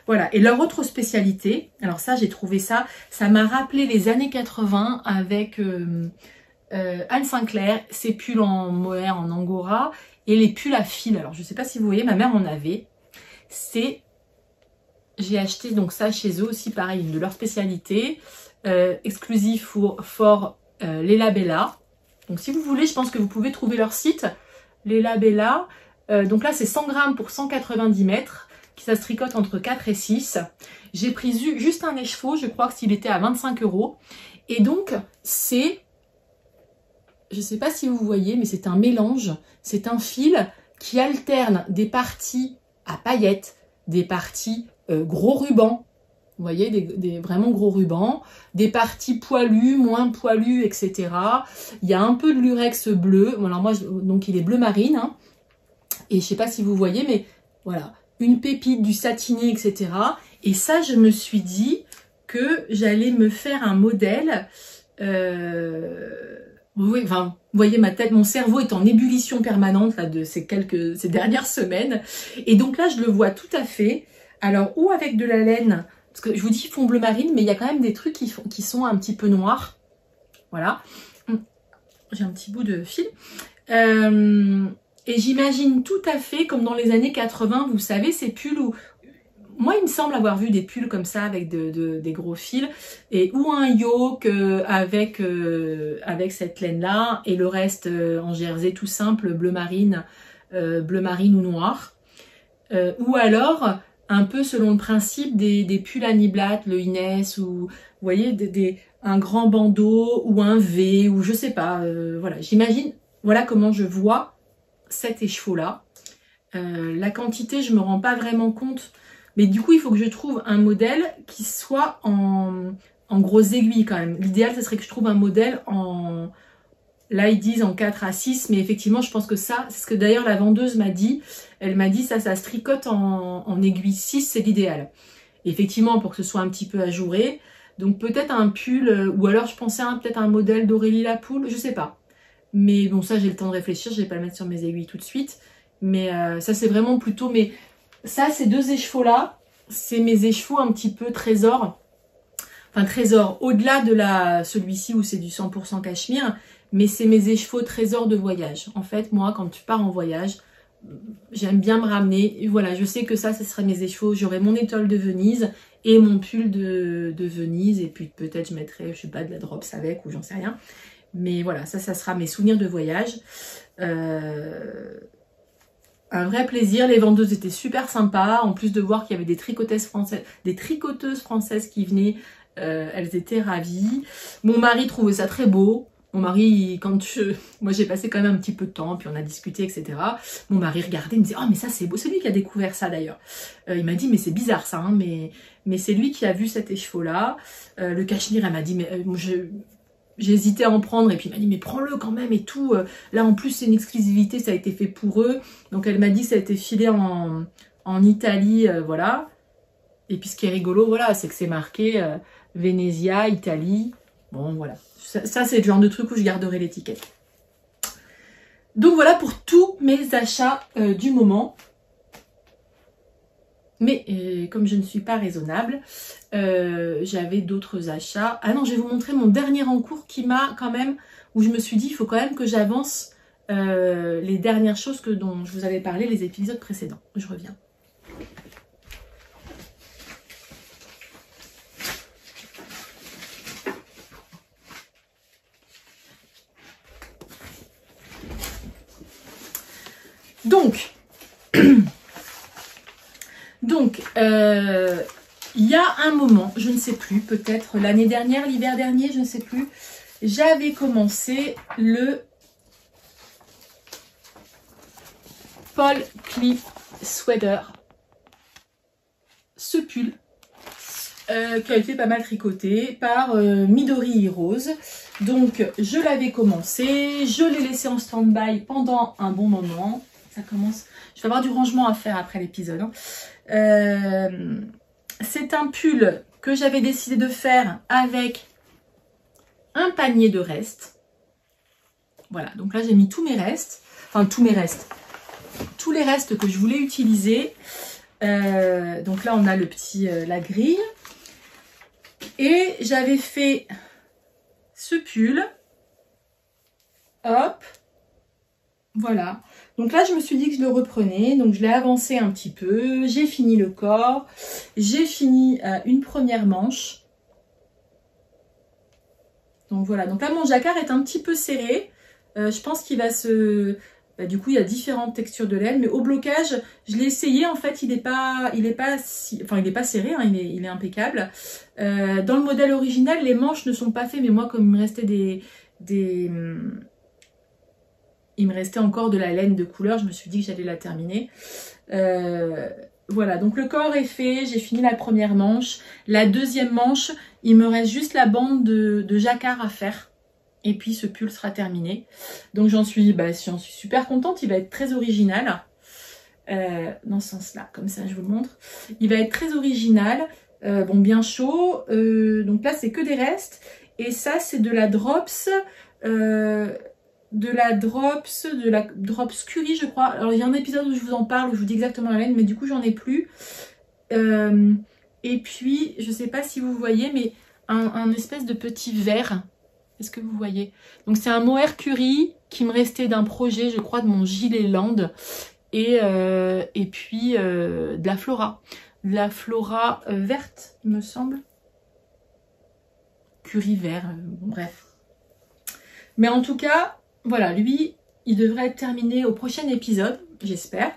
Voilà, et leur autre spécialité, alors ça j'ai trouvé ça, ça m'a rappelé les années quatre-vingt avec euh, euh, Anne Sinclair, ses pulls en mohair, en angora, et les pulls à fil. Alors je ne sais pas si vous voyez, ma mère en avait. C'est, j'ai acheté donc ça chez eux aussi, pareil, une de leurs spécialités, euh, exclusif pour, for euh, Les Labella. Donc si vous voulez, je pense que vous pouvez trouver leur site, Les Labella. Euh, donc là c'est cent grammes pour cent quatre-vingt-dix mètres. Qui ça se tricote entre quatre et six. J'ai pris juste un écheveau, je crois que s'il était à vingt-cinq euros. Et donc, c'est, je ne sais pas si vous voyez, mais c'est un mélange. C'est un fil qui alterne des parties à paillettes, des parties euh, gros rubans, vous voyez, des, des vraiment gros rubans, des parties poilues, moins poilues, et cetera. Il y a un peu de lurex bleu. Bon, alors moi, je, donc il est bleu marine. Hein. Et je ne sais pas si vous voyez, mais voilà. Une pépite, du satiné, et cetera. Et ça, je me suis dit que j'allais me faire un modèle. Euh... Oui, enfin, vous voyez ma tête, mon cerveau est en ébullition permanente là, de ces, quelques, ces dernières semaines. Et donc là, je le vois tout à fait. Alors, ou avec de la laine, parce que je vous dis fond bleu marine, mais il y a quand même des trucs qui, font, qui sont un petit peu noirs. Voilà. J'ai un petit bout de fil. Euh... Et j'imagine tout à fait, comme dans les années quatre-vingt, vous savez, ces pulls où... Moi, il me semble avoir vu des pulls comme ça, avec de, de, des gros fils, et ou un yoke euh, avec, euh, avec cette laine-là, et le reste euh, en jersey tout simple, bleu marine, euh, bleu marine ou noir. Euh, ou alors, un peu selon le principe, des, des pulls à niblat, le Inès, ou, vous voyez, des, des, un grand bandeau, ou un V, ou je sais pas, euh, voilà. J'imagine, voilà comment je vois cet écheveau là. Euh, la quantité, je me rends pas vraiment compte, mais du coup il faut que je trouve un modèle qui soit en, en grosses aiguilles quand même. L'idéal, ce serait que je trouve un modèle en, là ils disent en quatre à six, mais effectivement je pense que ça, c'est ce que d'ailleurs la vendeuse m'a dit, elle m'a dit ça, ça se tricote en, en aiguille six, c'est l'idéal. Effectivement, pour que ce soit un petit peu ajouré, donc peut-être un pull, ou alors je pensais hein, peut-être un modèle d'Aurélie Lapoule, je sais pas. Mais bon, ça, j'ai le temps de réfléchir, je ne vais pas le mettre sur mes aiguilles tout de suite. Mais euh, ça, c'est vraiment plutôt... Mais ça, ces deux écheveaux-là, c'est mes écheveaux un petit peu trésor. Enfin, trésor, au-delà de la celui-ci où c'est du cent pour cent cachemire. Mais c'est mes écheveaux trésor de voyage. En fait, moi, quand tu pars en voyage, j'aime bien me ramener. Et voilà, je sais que ça, ce serait mes écheveaux. J'aurai mon étole de Venise et mon pull de, de Venise. Et puis peut-être je mettrai, je ne sais pas, de la Drops avec ou j'en sais rien. Mais voilà, ça, ça sera mes souvenirs de voyage. Euh, un vrai plaisir. Les vendeuses étaient super sympas. En plus de voir qu'il y avait des tricoteuses françaises, des tricoteuses françaises qui venaient, euh, elles étaient ravies. Mon mari trouvait ça très beau. Mon mari, quand je... moi j'ai passé quand même un petit peu de temps, puis on a discuté, et cetera. Mon mari regardait, il me disait « Oh mais ça c'est beau !» C'est lui qui a découvert ça d'ailleurs. Euh, il m'a dit « Mais c'est bizarre ça, hein, mais, mais c'est lui qui a vu cet écheveau-là. Euh, » Le cachemire, elle m'a dit « Mais euh, je... » J'hésitais à en prendre et puis elle m'a dit mais prends-le quand même et tout. Là en plus c'est une exclusivité, ça a été fait pour eux. Donc elle m'a dit ça a été filé en, en Italie, euh, voilà. Et puis ce qui est rigolo, voilà, c'est que c'est marqué euh, Venezia, Italie. Bon voilà, ça, ça c'est le genre de truc où je garderai l'étiquette. Donc voilà pour tous mes achats euh, du moment. Mais euh, comme je ne suis pas raisonnable, euh, j'avais d'autres achats. Ah non, je vais vous montrer mon dernier en cours qui m'a quand même, où je me suis dit, il faut quand même que j'avance euh, les dernières choses que, dont je vous avais parlé les épisodes précédents. Je reviens. Donc... Donc, euh, il y a un moment, je ne sais plus, peut-être l'année dernière, l'hiver dernier, je ne sais plus, j'avais commencé le Paul Klee Sweater, ce pull, euh, qui a été pas mal tricoté par euh, Midori Rose. Donc, je l'avais commencé, je l'ai laissé en stand-by pendant un bon moment. Ça commence... Je vais avoir du rangement à faire après l'épisode. Hein. Euh, c'est un pull que j'avais décidé de faire avec un panier de restes. Voilà, donc là j'ai mis tous mes restes. Enfin, tous mes restes. Tous les restes que je voulais utiliser. Euh, donc là on a le petit, euh, la grille. Et j'avais fait ce pull. Hop. Voilà. Donc là, je me suis dit que je le reprenais, donc je l'ai avancé un petit peu, j'ai fini le corps, j'ai fini euh, une première manche. Donc voilà, donc là mon jacquard est un petit peu serré, euh, je pense qu'il va se... Bah, du coup, il y a différentes textures de laine, mais au blocage, je l'ai essayé, en fait, il n'est pas, il est pas, si... enfin, il est pas serré, hein, il, est, il est impeccable. Euh, dans le modèle original, les manches ne sont pas faites, mais moi, comme il me restait des... des... il me restait encore de la laine de couleur, je me suis dit que j'allais la terminer. Euh, voilà, donc le corps est fait, j'ai fini la première manche. La deuxième manche, il me reste juste la bande de, de jacquard à faire. Et puis ce pull sera terminé. Donc j'en suis, bah, j'en suis super contente, il va être très original. Euh, dans ce sens-là, comme ça je vous le montre. Il va être très original, euh, bon bien chaud. Euh, donc là c'est que des restes. Et ça c'est de la Drops... Euh, de la Drops, de la Drops Curry, je crois. Alors, il y a un épisode où je vous en parle, où je vous dis exactement la laine, mais du coup, j'en ai plus. Euh, et puis, je sais pas si vous voyez, mais un, un espèce de petit verre. Est-ce que vous voyez? Donc, c'est un mohair curry qui me restait d'un projet, je crois, de mon gilet land. Et, euh, et puis, euh, de la flora. De la flora verte, il me semble. Curry vert, euh, bref. Mais en tout cas... Voilà, lui, il devrait être terminé au prochain épisode, j'espère.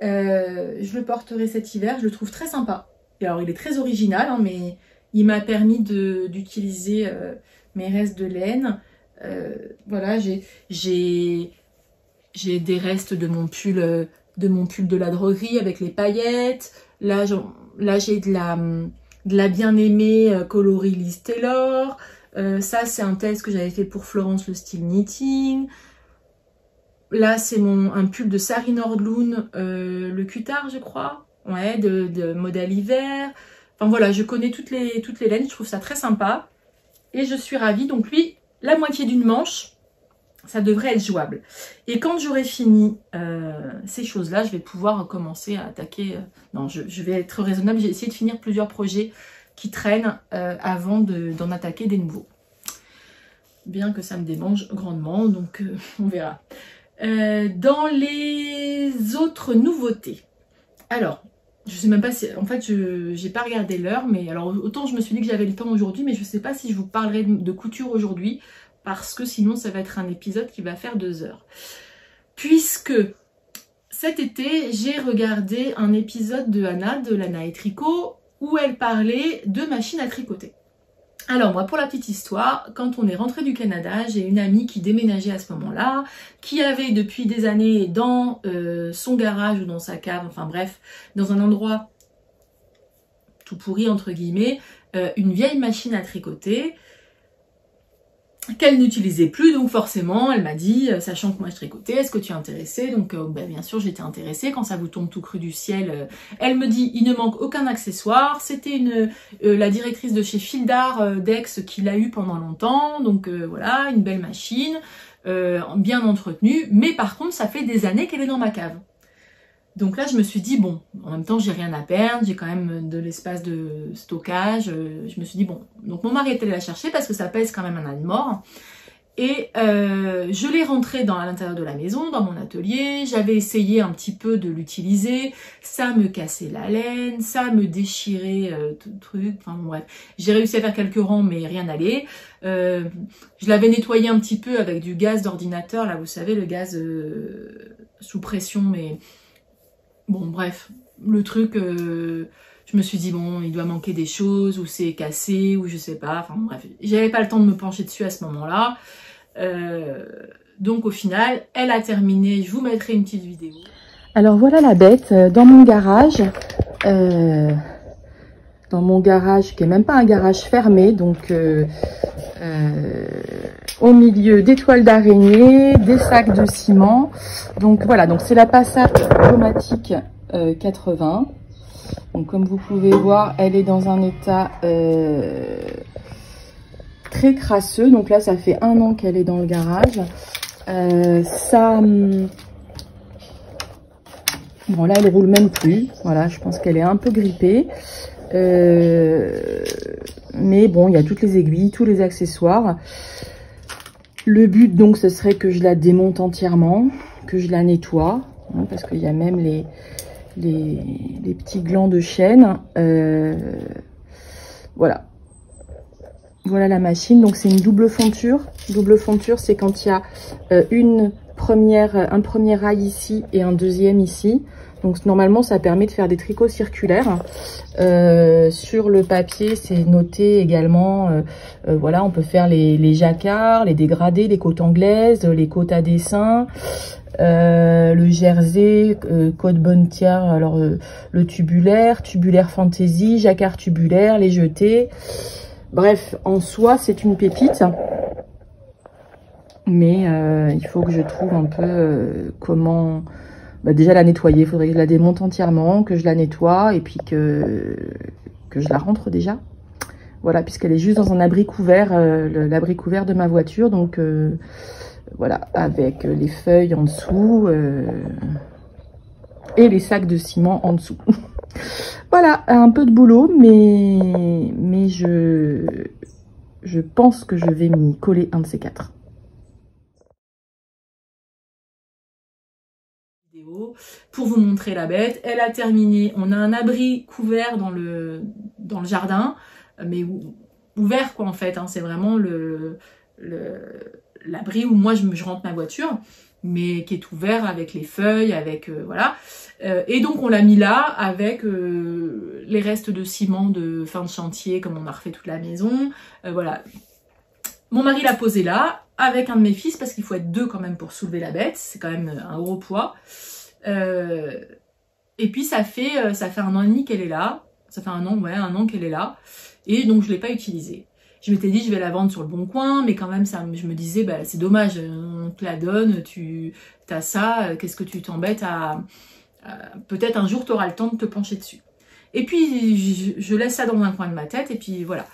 Euh, je le porterai cet hiver, je le trouve très sympa. Et alors, il est très original, hein, mais il m'a permis d'utiliser euh, mes restes de laine. Euh, voilà, j'ai des restes de mon pull euh, de mon pull de la droguerie avec les paillettes. Là, j'ai de la, de la bien-aimée euh, coloris Liz Taylor. Euh, ça, c'est un test que j'avais fait pour Florence, le Steel Knitting. Là, c'est un pull de Sari Nordlund, euh, le cutard, je crois. Ouais, de, de modèle hiver. Enfin, voilà, je connais toutes les, toutes les laines. Je trouve ça très sympa. Et je suis ravie. Donc, lui, la moitié d'une manche, ça devrait être jouable. Et quand j'aurai fini euh, ces choses-là, je vais pouvoir commencer à attaquer... Non, je, je vais être raisonnable. J'ai essayé de finir plusieurs projets qui traînent euh, avant d'en de, attaquer des nouveaux. Bien que ça me démange grandement, donc euh, on verra. Euh, dans les autres nouveautés, alors, je sais même pas si... En fait, je n'ai pas regardé l'heure, mais alors autant je me suis dit que j'avais le temps aujourd'hui, mais je ne sais pas si je vous parlerai de, de couture aujourd'hui, parce que sinon ça va être un épisode qui va faire deux heures. Puisque... cet été, j'ai regardé un épisode de Anna, de l'Ana et Tricot, où elle parlait de machines à tricoter. Alors moi, pour la petite histoire, quand on est rentré du Canada, j'ai une amie qui déménageait à ce moment-là, qui avait depuis des années dans euh, son garage ou dans sa cave, enfin bref, dans un endroit tout pourri entre guillemets, euh, une vieille machine à tricoter qu'elle n'utilisait plus, donc forcément elle m'a dit, euh, sachant que moi je tricotais, est-ce que tu es intéressée? Donc euh, ben, bien sûr j'étais intéressée, quand ça vous tombe tout cru du ciel, euh, elle me dit il ne manque aucun accessoire, c'était une euh, la directrice de chez Fil d'Art euh, d'Aix qui l'a eu pendant longtemps, donc euh, voilà, une belle machine, euh, bien entretenue, mais par contre ça fait des années qu'elle est dans ma cave. Donc là je me suis dit bon, en même temps j'ai rien à perdre, j'ai quand même de l'espace de stockage, je me suis dit bon, donc mon mari est allé la chercher parce que ça pèse quand même un âne-mort, et euh, je l'ai rentrée dans, à l'intérieur de la maison, dans mon atelier, j'avais essayé un petit peu de l'utiliser, ça me cassait la laine, ça me déchirait euh, tout le truc, enfin bon, bref, j'ai réussi à faire quelques rangs mais rien n'allait, euh, je l'avais nettoyé un petit peu avec du gaz d'ordinateur, là vous savez le gaz euh, sous pression, mais... Bon bref, le truc, euh, je me suis dit bon, il doit manquer des choses, ou c'est cassé, ou je sais pas, enfin bref, j'avais pas le temps de me pencher dessus à ce moment-là. Euh, donc au final, elle a terminé, je vous mettrai une petite vidéo. Alors voilà la bête, dans mon garage, euh, dans mon garage qui est même pas un garage fermé, donc euh, euh, au milieu des toiles d'araignée, des sacs de ciment. Donc voilà, donc c'est la Passat chromatique euh, quatre-vingts. Donc comme vous pouvez voir, elle est dans un état euh, très crasseux. Donc là, ça fait un an qu'elle est dans le garage. Euh, ça, bon là, elle roule même plus. Voilà, je pense qu'elle est un peu grippée. Euh, mais bon, il y a toutes les aiguilles, tous les accessoires. Le but, donc, ce serait que je la démonte entièrement, que je la nettoie, hein, parce qu'il y a même les, les, les petits glands de chêne. Euh, voilà. Voilà la machine. Donc, c'est une double fonture. Double fonture, c'est quand il y a euh, une première, un premier rail ici et un deuxième ici. Donc, normalement, ça permet de faire des tricots circulaires. Euh, sur le papier, c'est noté également, euh, euh, voilà, on peut faire les, les jacquards, les dégradés, les côtes anglaises, les côtes à dessin, euh, le jersey, euh, côte bonnetière, alors euh, le tubulaire, tubulaire fantaisie, jacquard tubulaire, les jetés. Bref, en soi, c'est une pépite. Mais euh, il faut que je trouve un peu euh, comment... Bah déjà la nettoyer, il faudrait que je la démonte entièrement, que je la nettoie et puis que, que je la rentre déjà. Voilà, puisqu'elle est juste dans un abri couvert, euh, l'abri couvert de ma voiture. Donc euh, voilà, avec les feuilles en dessous euh, et les sacs de ciment en dessous. Voilà, un peu de boulot, mais, mais je, je pense que je vais m'y coller un de ces quatre. Pour vous montrer la bête, elle a terminé, on a un abri couvert dans le, dans le jardin, mais ouvert quoi en fait, hein. C'est vraiment le, le, l'abri où moi je, je rentre ma voiture, mais qui est ouvert avec les feuilles, avec euh, voilà, euh, et donc on l'a mis là avec euh, les restes de ciment de fin de chantier comme on a refait toute la maison, euh, voilà. Mon mari l'a posé là, avec un de mes fils, parce qu'il faut être deux quand même pour soulever la bête, c'est quand même un gros poids. Euh, et puis ça fait, ça fait un an et demi qu'elle est là, ça fait un an, ouais, un an qu'elle est là, et donc je ne l'ai pas utilisée. Je m'étais dit je vais la vendre sur le bon coin, mais quand même ça, je me disais bah, c'est dommage, on te la donne, tu as ça, qu'est-ce que tu t'embêtes à... à peut-être un jour tu auras le temps de te pencher dessus. Et puis je, je laisse ça dans un coin de ma tête, et puis voilà.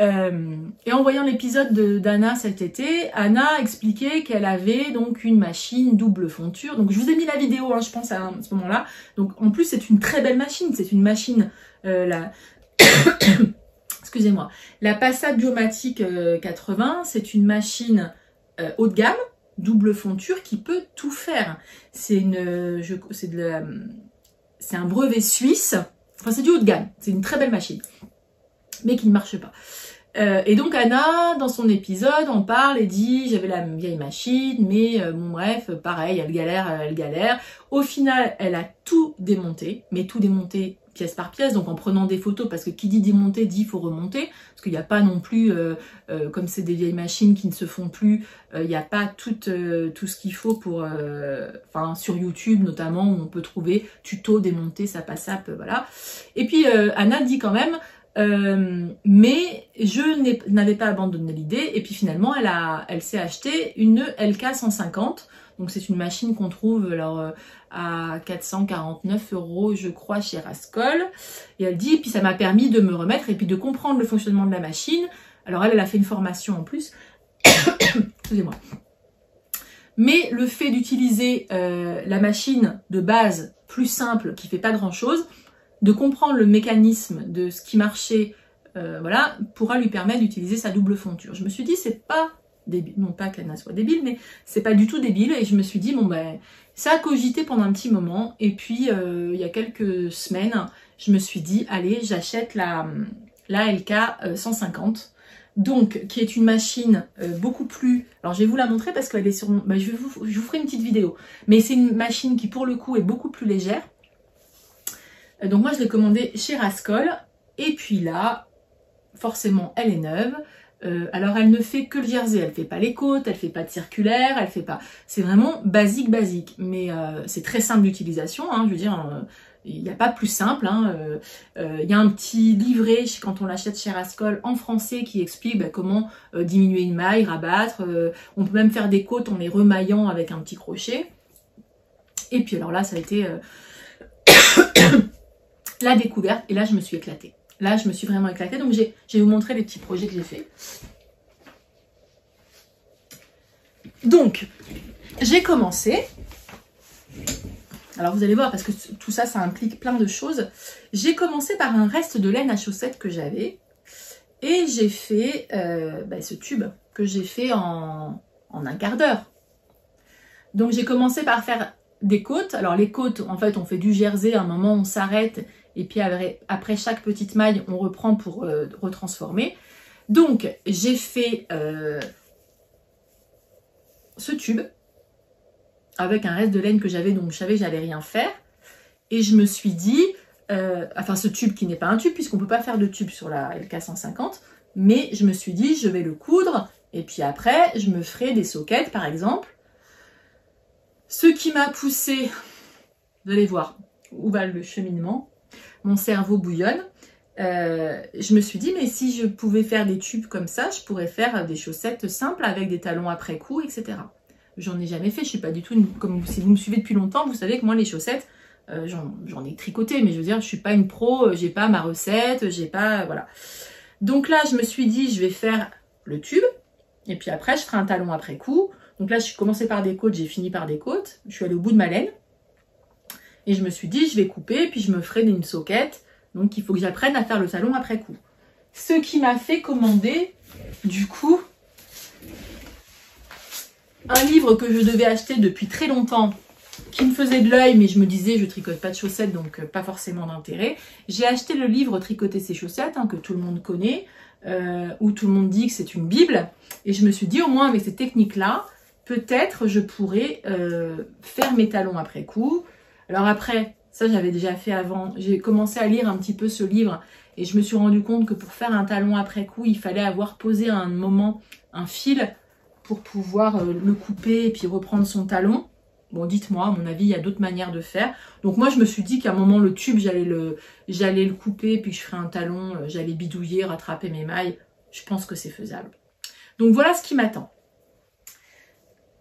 Euh, et en voyant l'épisode d'Anna cet été, Anna expliquait qu'elle avait donc une machine double fonture. Donc je vous ai mis la vidéo, hein, je pense à, à ce moment-là. Donc en plus c'est une très belle machine, c'est une machine euh, la, excusez-moi, la Passat Biomatique euh, quatre-vingts, c'est une machine euh, haut de gamme, double fonture qui peut tout faire. C'est une, je, c'est de la, c'est un brevet suisse. Enfin c'est du haut de gamme, c'est une très belle machine, mais qui ne marche pas. Euh, et donc Anna, dans son épisode, en parle et dit « J'avais la vieille machine, mais euh, bon bref, pareil, elle galère, elle galère. » Au final, elle a tout démonté, mais tout démonté pièce par pièce, donc en prenant des photos, parce que qui dit démonter dit faut remonter, parce qu'il n'y a pas non plus, euh, euh, comme c'est des vieilles machines qui ne se font plus, euh, il n'y a pas tout, euh, tout ce qu'il faut pour, euh, enfin sur YouTube notamment, où on peut trouver tuto, démonter, sap à sap, voilà. Et puis euh, Anna dit quand même, Euh, mais je n'avais pas abandonné l'idée, et puis finalement elle, elle s'est acheté une L K cent cinquante, donc c'est une machine qu'on trouve alors à quatre cent quarante-neuf euros je crois chez Rascol, et elle dit, puis ça m'a permis de me remettre et puis de comprendre le fonctionnement de la machine. Alors elle, elle a fait une formation en plus, excusez-moi, mais le fait d'utiliser euh, la machine de base plus simple qui fait pas grand chose, de comprendre le mécanisme de ce qui marchait, euh, voilà, pourra lui permettre d'utiliser sa double fonture. Je me suis dit, c'est pas débile, non pas qu'Anna soit débile, mais c'est pas du tout débile, et je me suis dit, bon ben, ça a cogité pendant un petit moment, et puis euh, il y a quelques semaines, je me suis dit, allez, j'achète la, la L K cent cinquante, donc, qui est une machine euh, beaucoup plus... Alors, je vais vous la montrer parce qu'elle est sur... Ben, je, vous, je vous ferai une petite vidéo, mais c'est une machine qui, pour le coup, est beaucoup plus légère. Donc moi je l'ai commandée chez Rascol, et puis là, forcément elle est neuve, euh, alors elle ne fait que le jersey, elle fait pas les côtes, elle fait pas de circulaire, elle fait pas... C'est vraiment basique basique, mais euh, c'est très simple d'utilisation, hein, je veux dire, il euh, n'y a pas plus simple, il hein, euh, euh, y a un petit livret quand on l'achète chez Rascol en français qui explique bah, comment euh, diminuer une maille, rabattre, euh, on peut même faire des côtes en les remaillant avec un petit crochet, et puis alors là ça a été... Euh... la découverte, et là je me suis éclatée. Là je me suis vraiment éclatée, donc je vais vous montrer les petits projets que j'ai faits. Donc, j'ai commencé, alors vous allez voir parce que tout ça, ça implique plein de choses. J'ai commencé par un reste de laine à chaussettes que j'avais, et j'ai fait euh, bah, ce tube que j'ai fait en, en un quart d'heure. Donc j'ai commencé par faire des côtes. Alors les côtes, en fait on fait du jersey, à un moment on s'arrête, et puis après chaque petite maille on reprend pour euh, retransformer. Donc j'ai fait euh, ce tube avec un reste de laine que j'avais, donc je savais que j'allais rien faire, et je me suis dit euh, enfin ce tube qui n'est pas un tube puisqu'on peut pas faire de tube sur la L K cent cinquante, mais je me suis dit je vais le coudre, et puis après je me ferai des sockets par exemple. Ce qui m'a poussé, vous allez voir où va le cheminement, mon cerveau bouillonne, euh, je me suis dit mais si je pouvais faire des tubes comme ça, je pourrais faire des chaussettes simples avec des talons après coup, et cetera. J'en ai jamais fait, je suis pas du tout, une, comme si vous me suivez depuis longtemps, vous savez que moi les chaussettes, euh, j'en ai tricoté, mais je veux dire je suis pas une pro, j'ai pas ma recette, j'ai pas, voilà. Donc là je me suis dit je vais faire le tube, et puis après je ferai un talon après coup. Donc là, je suis commencée par des côtes, j'ai fini par des côtes. Je suis allée au bout de ma laine. Et je me suis dit, je vais couper, puis je me ferai une soquette. Donc, il faut que j'apprenne à faire le talon après coup. Ce qui m'a fait commander, du coup, un livre que je devais acheter depuis très longtemps, qui me faisait de l'œil, mais je me disais, je tricote pas de chaussettes, donc pas forcément d'intérêt. J'ai acheté le livre « Tricoter ses chaussettes », hein, que tout le monde connaît, euh, où tout le monde dit que c'est une bible. Et je me suis dit, au moins, avec ces techniques-là, peut-être je pourrais euh, faire mes talons après coup. Alors après, ça j'avais déjà fait avant, j'ai commencé à lire un petit peu ce livre et je me suis rendu compte que pour faire un talon après coup, il fallait avoir posé à un moment un fil pour pouvoir euh, le couper et puis reprendre son talon. Bon, dites-moi, à mon avis, il y a d'autres manières de faire. Donc moi, je me suis dit qu'à un moment, le tube, j'allais le, j'allais le couper, puis je ferais un talon, j'allais bidouiller, rattraper mes mailles. Je pense que c'est faisable. Donc voilà ce qui m'attend.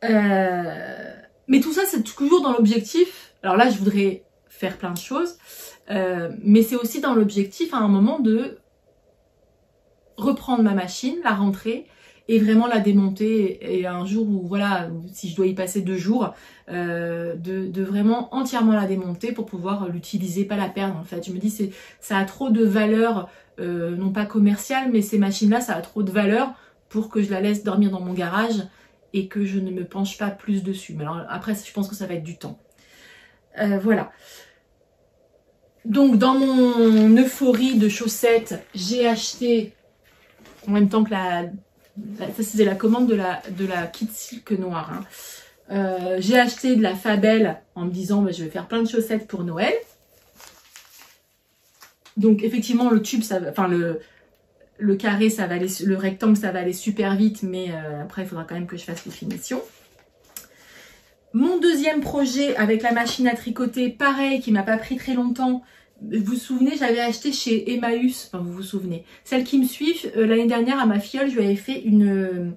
Euh, mais tout ça c'est toujours dans l'objectif, alors là je voudrais faire plein de choses, euh, mais c'est aussi dans l'objectif à un moment de reprendre ma machine, la rentrer et vraiment la démonter, et un jour où voilà, si je dois y passer deux jours, euh, de, de vraiment entièrement la démonter pour pouvoir l'utiliser, pas la perdre en fait. Je me dis c'est ça a trop de valeur, euh, non pas commerciale, mais ces machines là ça a trop de valeur pour que je la laisse dormir dans mon garage et que je ne me penche pas plus dessus. Mais alors après, je pense que ça va être du temps. Euh, voilà. Donc, dans mon euphorie de chaussettes, j'ai acheté, en même temps que la... la ça, c'était la commande de la, de la Kitsilk noire. Hein. Euh, j'ai acheté de la Fabel en me disant, bah, je vais faire plein de chaussettes pour Noël. Donc effectivement le tube, ça, enfin le, le carré, ça va aller, le rectangle, ça va aller super vite, mais euh, après il faudra quand même que je fasse les finitions. Mon deuxième projet avec la machine à tricoter, pareil, qui m'a pas pris très longtemps. Vous vous souvenez, j'avais acheté chez Emmaüs, enfin vous vous souvenez, celles qui me suivent, euh, l'année dernière à ma filleule, je lui avais fait une,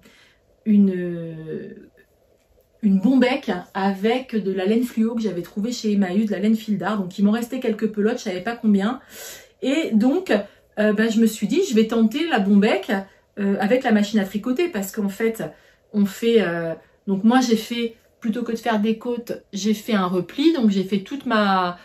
une, une bombec avec de la laine fluo que j'avais trouvée chez Emmaüs, de la laine fil d'art, donc il m'en restait quelques pelotes, je savais pas combien. Et donc, euh, bah, je me suis dit, je vais tenter la bombec euh, avec la machine à tricoter, parce qu'en fait, on fait, euh, donc moi j'ai fait, plutôt que de faire des côtes, j'ai fait un repli, donc j'ai fait toute ma...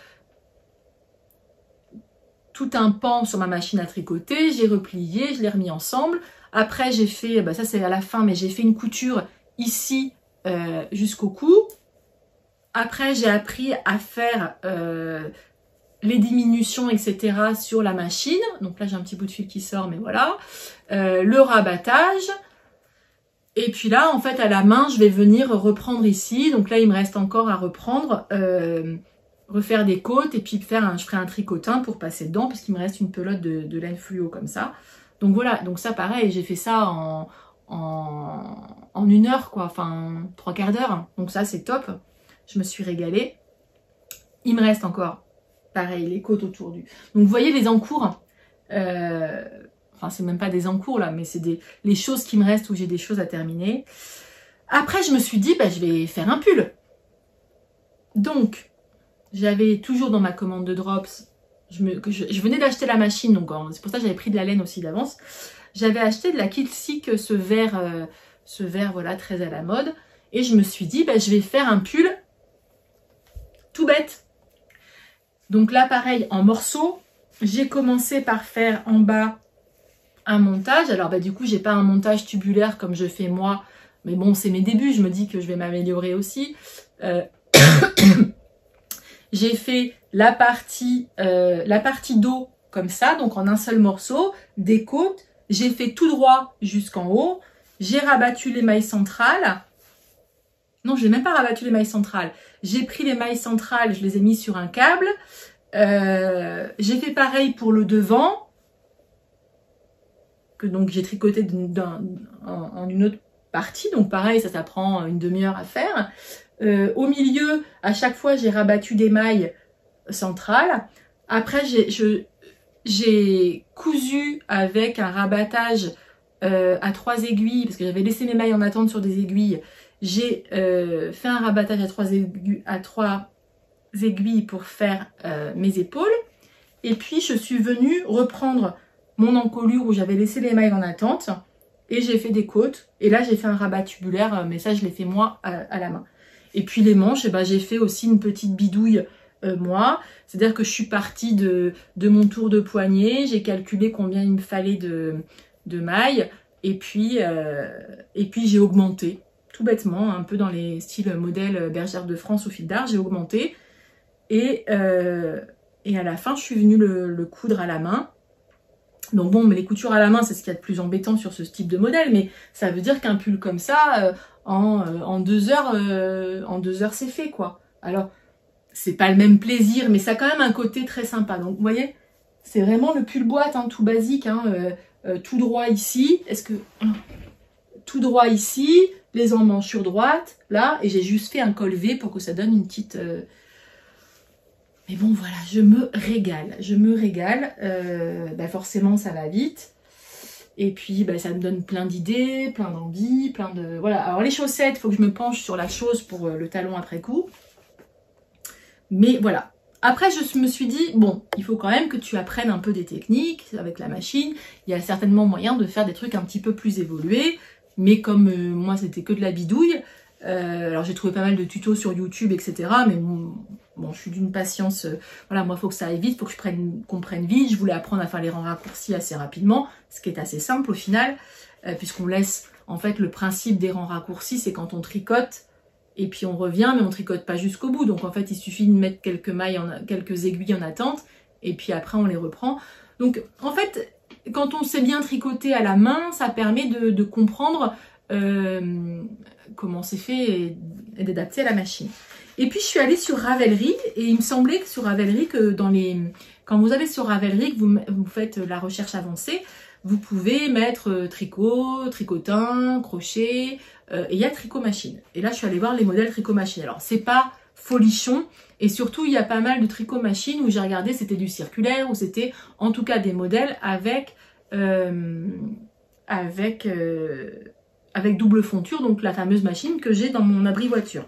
tout un pan sur ma machine à tricoter, j'ai replié, je l'ai remis ensemble. Après, j'ai fait, bah ça c'est à la fin, mais j'ai fait une couture ici euh, jusqu'au cou. Après, j'ai appris à faire euh, les diminutions, et cetera sur la machine. Donc là, j'ai un petit bout de fil qui sort, mais voilà. Euh, le rabattage. Et puis là, en fait, à la main, je vais venir reprendre ici. Donc là, il me reste encore à reprendre... Euh, refaire des côtes et puis faire un, je ferai un tricotin pour passer dedans parce qu'il me reste une pelote de, de laine fluo comme ça. Donc voilà, donc ça pareil, j'ai fait ça en, en, en une heure quoi, enfin trois quarts d'heure. Donc ça c'est top, je me suis régalée. Il me reste encore, pareil, les côtes autour du... Donc vous voyez les encours, euh, enfin c'est même pas des encours là, mais c'est des les choses qui me restent où j'ai des choses à terminer. Après je me suis dit, bah, je vais faire un pull. Donc... J'avais toujours dans ma commande de Drops, je, me, je, je venais d'acheter la machine, donc c'est pour ça que j'avais pris de la laine aussi d'avance. J'avais acheté de la Kitsilk, ce vert, euh, ce vert voilà, très à la mode. Et je me suis dit, bah, je vais faire un pull tout bête. Donc là, pareil, en morceaux, j'ai commencé par faire en bas un montage. Alors bah, du coup, j'ai pas un montage tubulaire comme je fais moi. Mais bon, c'est mes débuts, je me dis que je vais m'améliorer aussi. Euh... J'ai fait la partie, euh, la partie dos comme ça, donc en un seul morceau, des côtes. J'ai fait tout droit jusqu'en haut. J'ai rabattu les mailles centrales. Non, je n'ai même pas rabattu les mailles centrales. J'ai pris les mailles centrales, je les ai mises sur un câble. Euh, j'ai fait pareil pour le devant. Que donc j'ai tricoté d'un, en, en une autre partie. Donc pareil, ça, ça prend une demi-heure à faire. Euh, au milieu, à chaque fois, j'ai rabattu des mailles centrales. Après, j'ai cousu avec un rabattage euh, à trois aiguilles, parce que j'avais laissé mes mailles en attente sur des aiguilles. J'ai euh, fait un rabattage à trois aiguilles, à trois aiguilles pour faire euh, mes épaules. Et puis, je suis venue reprendre mon encolure où j'avais laissé les mailles en attente. Et j'ai fait des côtes. Et là, j'ai fait un rabat tubulaire, mais ça, je l'ai fait moi à, à la main. Et puis les manches, eh ben, j'ai fait aussi une petite bidouille euh, moi. C'est-à-dire que je suis partie de, de mon tour de poignet. J'ai calculé combien il me fallait de, de mailles. Et puis, euh, et puis j'ai augmenté, tout bêtement, un peu dans les styles modèles Bergère de France au fil d'art. J'ai augmenté. Et, euh, et à la fin, je suis venue le, le coudre à la main. Donc bon, mais les coutures à la main, c'est ce qu'il y a de plus embêtant sur ce type de modèle. Mais ça veut dire qu'un pull comme ça... Euh, En, euh, en deux heures, euh, en deux heures c'est fait quoi. Alors c'est pas le même plaisir, mais ça a quand même un côté très sympa. Donc vous voyez, c'est vraiment le pull boîte, hein, tout basique, hein, euh, euh, tout droit ici. Est-ce que euh, tout droit ici, les emmanchures droites là, et j'ai juste fait un col V pour que ça donne une petite. Euh... Mais bon voilà, je me régale, je me régale. Euh, bah forcément ça va vite. Et puis, bah, ça me donne plein d'idées, plein d'envies, plein de... Voilà. Alors, les chaussettes, il faut que je me penche sur la chose pour euh, le talon après coup. Mais voilà. Après, je me suis dit, bon, il faut quand même que tu apprennes un peu des techniques avec la machine. Il y a certainement moyen de faire des trucs un petit peu plus évolués. Mais comme euh, moi, c'était que de la bidouille. Euh, alors, j'ai trouvé pas mal de tutos sur YouTube, et cetera. Mais bon, bon je suis d'une patience... Euh, voilà, moi, il faut que ça aille vite, il faut que je prenne, qu'on prenne vite. Je voulais apprendre à faire les rangs raccourcis assez rapidement. Ce qui est assez simple au final, euh, puisqu'on laisse, en fait, le principe des rangs raccourcis, c'est quand on tricote et puis on revient, mais on tricote pas jusqu'au bout. Donc en fait, il suffit de mettre quelques mailles, en, quelques aiguilles en attente, et puis après, on les reprend. Donc en fait, quand on sait bien tricoter à la main, ça permet de, de comprendre euh, comment c'est fait et, et d'adapter à la machine. Et puis je suis allée sur Ravelry et il me semblait que sur Ravelry, que dans les... quand vous allez sur Ravelry, que vous, vous faites la recherche avancée, vous pouvez mettre euh, tricot, tricotin, crochet, euh, et il y a tricot machine. Et là je suis allée voir les modèles tricot machine. Alors c'est pas folichon et surtout il y a pas mal de tricot machine où j'ai regardé, c'était du circulaire ou c'était en tout cas des modèles avec euh, avec euh, avec double fonture, donc la fameuse machine que j'ai dans mon abri voiture.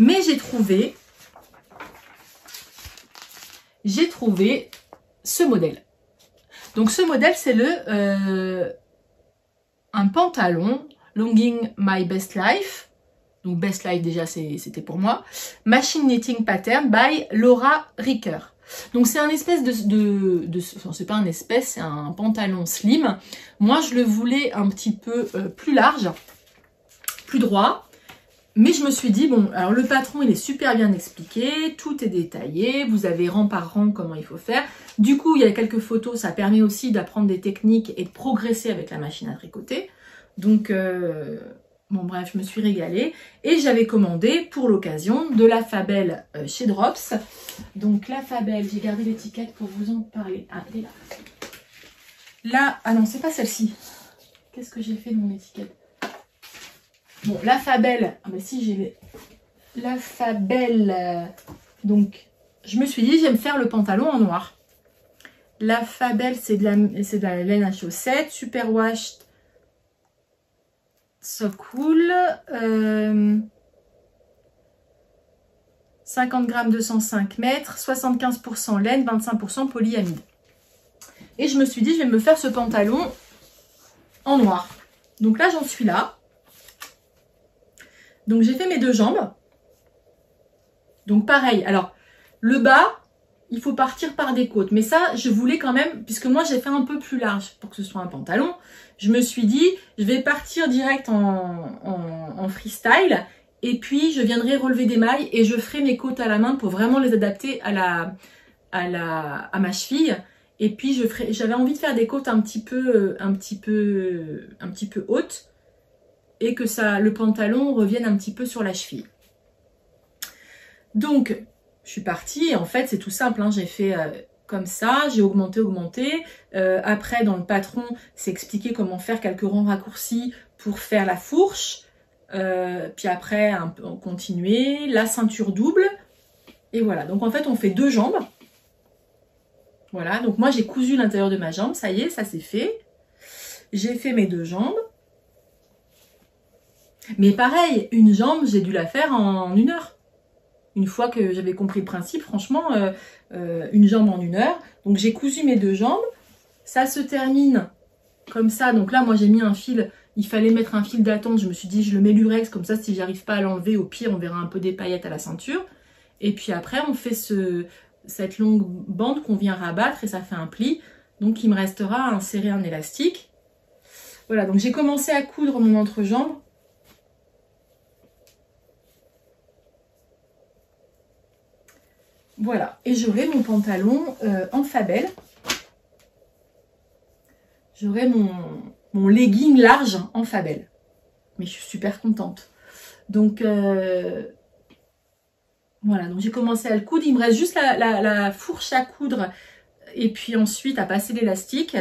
Mais j'ai trouvé, j'ai trouvé ce modèle. Donc ce modèle, c'est le euh, un pantalon Longing My Best Life. Donc Best Life déjà, c'était pour moi. Machine Knitting Pattern by Laura Ricker. Donc c'est un espèce de, de, de enfin, c'est pas un espèce, c'est un pantalon slim. Moi, je le voulais un petit peu euh, plus large, plus droit. Mais je me suis dit, bon, alors le patron, il est super bien expliqué, tout est détaillé, vous avez rang par rang comment il faut faire. Du coup, il y a quelques photos, ça permet aussi d'apprendre des techniques et de progresser avec la machine à tricoter. Donc, euh, bon bref, je me suis régalée. Et j'avais commandé, pour l'occasion, de la Fabel euh, chez Drops. Donc la Fabel, j'ai gardé l'étiquette pour vous en parler. Ah, elle est là. Là, ah non, c'est pas celle-ci. Qu'est-ce que j'ai fait de mon étiquette ? Bon, la Fabel, ah ben si j'ai la Fabel, euh, donc je me suis dit j'aime faire le pantalon en noir. La Fabel, c'est de, de la laine à chaussettes, super wash, so cool, euh, cinquante grammes, deux cent cinq mètres, soixante-quinze pour cent laine, vingt-cinq pour cent polyamide. Et je me suis dit je vais me faire ce pantalon en noir. Donc là j'en suis là. Donc j'ai fait mes deux jambes, donc pareil, alors le bas, il faut partir par des côtes, mais ça je voulais quand même, puisque moi j'ai fait un peu plus large pour que ce soit un pantalon, je me suis dit, je vais partir direct en, en, en freestyle, et puis je viendrai relever des mailles, et je ferai mes côtes à la main pour vraiment les adapter à, la, à, la, à ma cheville, et puis j'avais envie de faire des côtes un petit peu, un petit peu, un petit peu hautes, et que ça, le pantalon revienne un petit peu sur la cheville. Donc, je suis partie. En fait, c'est tout simple. Hein, j'ai fait euh, comme ça. J'ai augmenté, augmenté. Euh, après, dans le patron, c'est expliqué comment faire quelques rangs raccourcis pour faire la fourche. Euh, puis après, un peu, continuer. La ceinture double. Et voilà. Donc, en fait, on fait deux jambes. Voilà. Donc, moi, j'ai cousu l'intérieur de ma jambe. Ça y est, ça c'est fait. J'ai fait mes deux jambes. Mais pareil, une jambe, j'ai dû la faire en une heure. Une fois que j'avais compris le principe, franchement, euh, euh, une jambe en une heure. Donc, j'ai cousu mes deux jambes. Ça se termine comme ça. Donc là, moi, j'ai mis un fil. Il fallait mettre un fil d'attente. Je me suis dit, je le mets lurex. Comme ça, si j'arrive pas à l'enlever, au pire, on verra un peu des paillettes à la ceinture. Et puis après, on fait ce, cette longue bande qu'on vient rabattre et ça fait un pli. Donc, il me restera à insérer un élastique. Voilà, donc j'ai commencé à coudre mon entrejambe. Voilà, et j'aurai mon pantalon euh, en Fabel. J'aurai mon, mon legging large en Fabel. Mais je suis super contente. Donc, euh, voilà, donc j'ai commencé à le coudre. Il me reste juste la, la, la fourche à coudre et puis ensuite à passer l'élastique.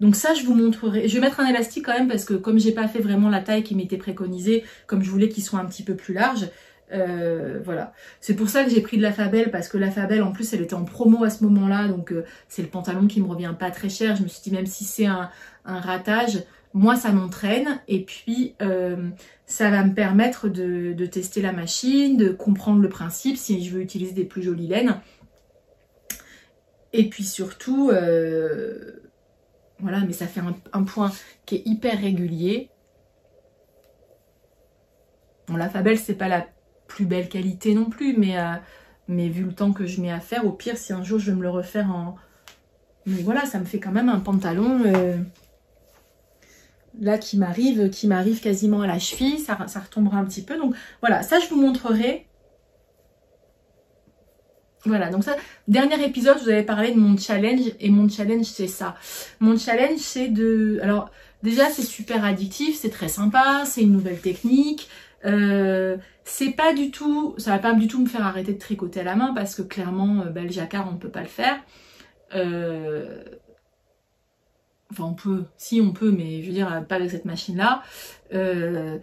Donc ça, je vous montrerai. Je vais mettre un élastique quand même parce que comme j'ai pas fait vraiment la taille qui m'était préconisée, comme je voulais qu'il soit un petit peu plus large... Euh, voilà, c'est pour ça que j'ai pris de la Fabel parce que la Fabel en plus elle était en promo à ce moment là, donc euh, c'est le pantalon qui me revient pas très cher. Je me suis dit même si c'est un, un ratage, moi ça m'entraîne et puis euh, ça va me permettre de, de tester la machine, de comprendre le principe si je veux utiliser des plus jolies laines et puis surtout euh, voilà, mais ça fait un, un point qui est hyper régulier. Bon, la Fabel c'est pas la plus belle qualité non plus, mais, euh, mais vu le temps que je mets à faire, au pire, si un jour je vais me le refaire en... Mais voilà, ça me fait quand même un pantalon, euh, là, qui m'arrive qui m'arrive quasiment à la cheville, ça, ça retombera un petit peu. Donc voilà, ça, je vous montrerai. Voilà, donc ça, dernier épisode, je vous avais parlé de mon challenge, et mon challenge, c'est ça. Mon challenge, c'est de... Alors, déjà, c'est super addictif, c'est très sympa, c'est une nouvelle technique... Euh, c'est pas du tout, ça va pas du tout me faire arrêter de tricoter à la main parce que clairement, ben, le jacquard, on peut pas le faire. Euh, enfin, on peut, si on peut, mais je veux dire, pas avec cette machine-là. Euh,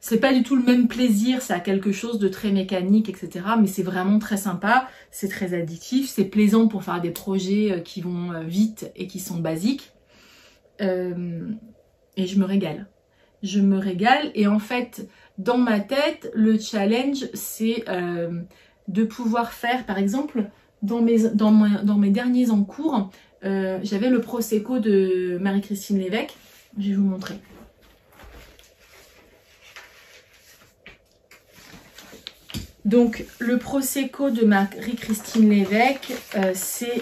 c'est pas du tout le même plaisir, ça a quelque chose de très mécanique, et cetera. Mais c'est vraiment très sympa, c'est très addictif, c'est plaisant pour faire des projets qui vont vite et qui sont basiques. Euh, et je me régale. Je me régale et en fait, dans ma tête, le challenge, c'est euh, de pouvoir faire, par exemple, dans mes, dans mon, dans mes derniers en cours, euh, j'avais le Prosecco de Marie-Christine Lévesque. Je vais vous montrer. Donc, le Prosecco de Marie-Christine Lévesque, euh, c'est...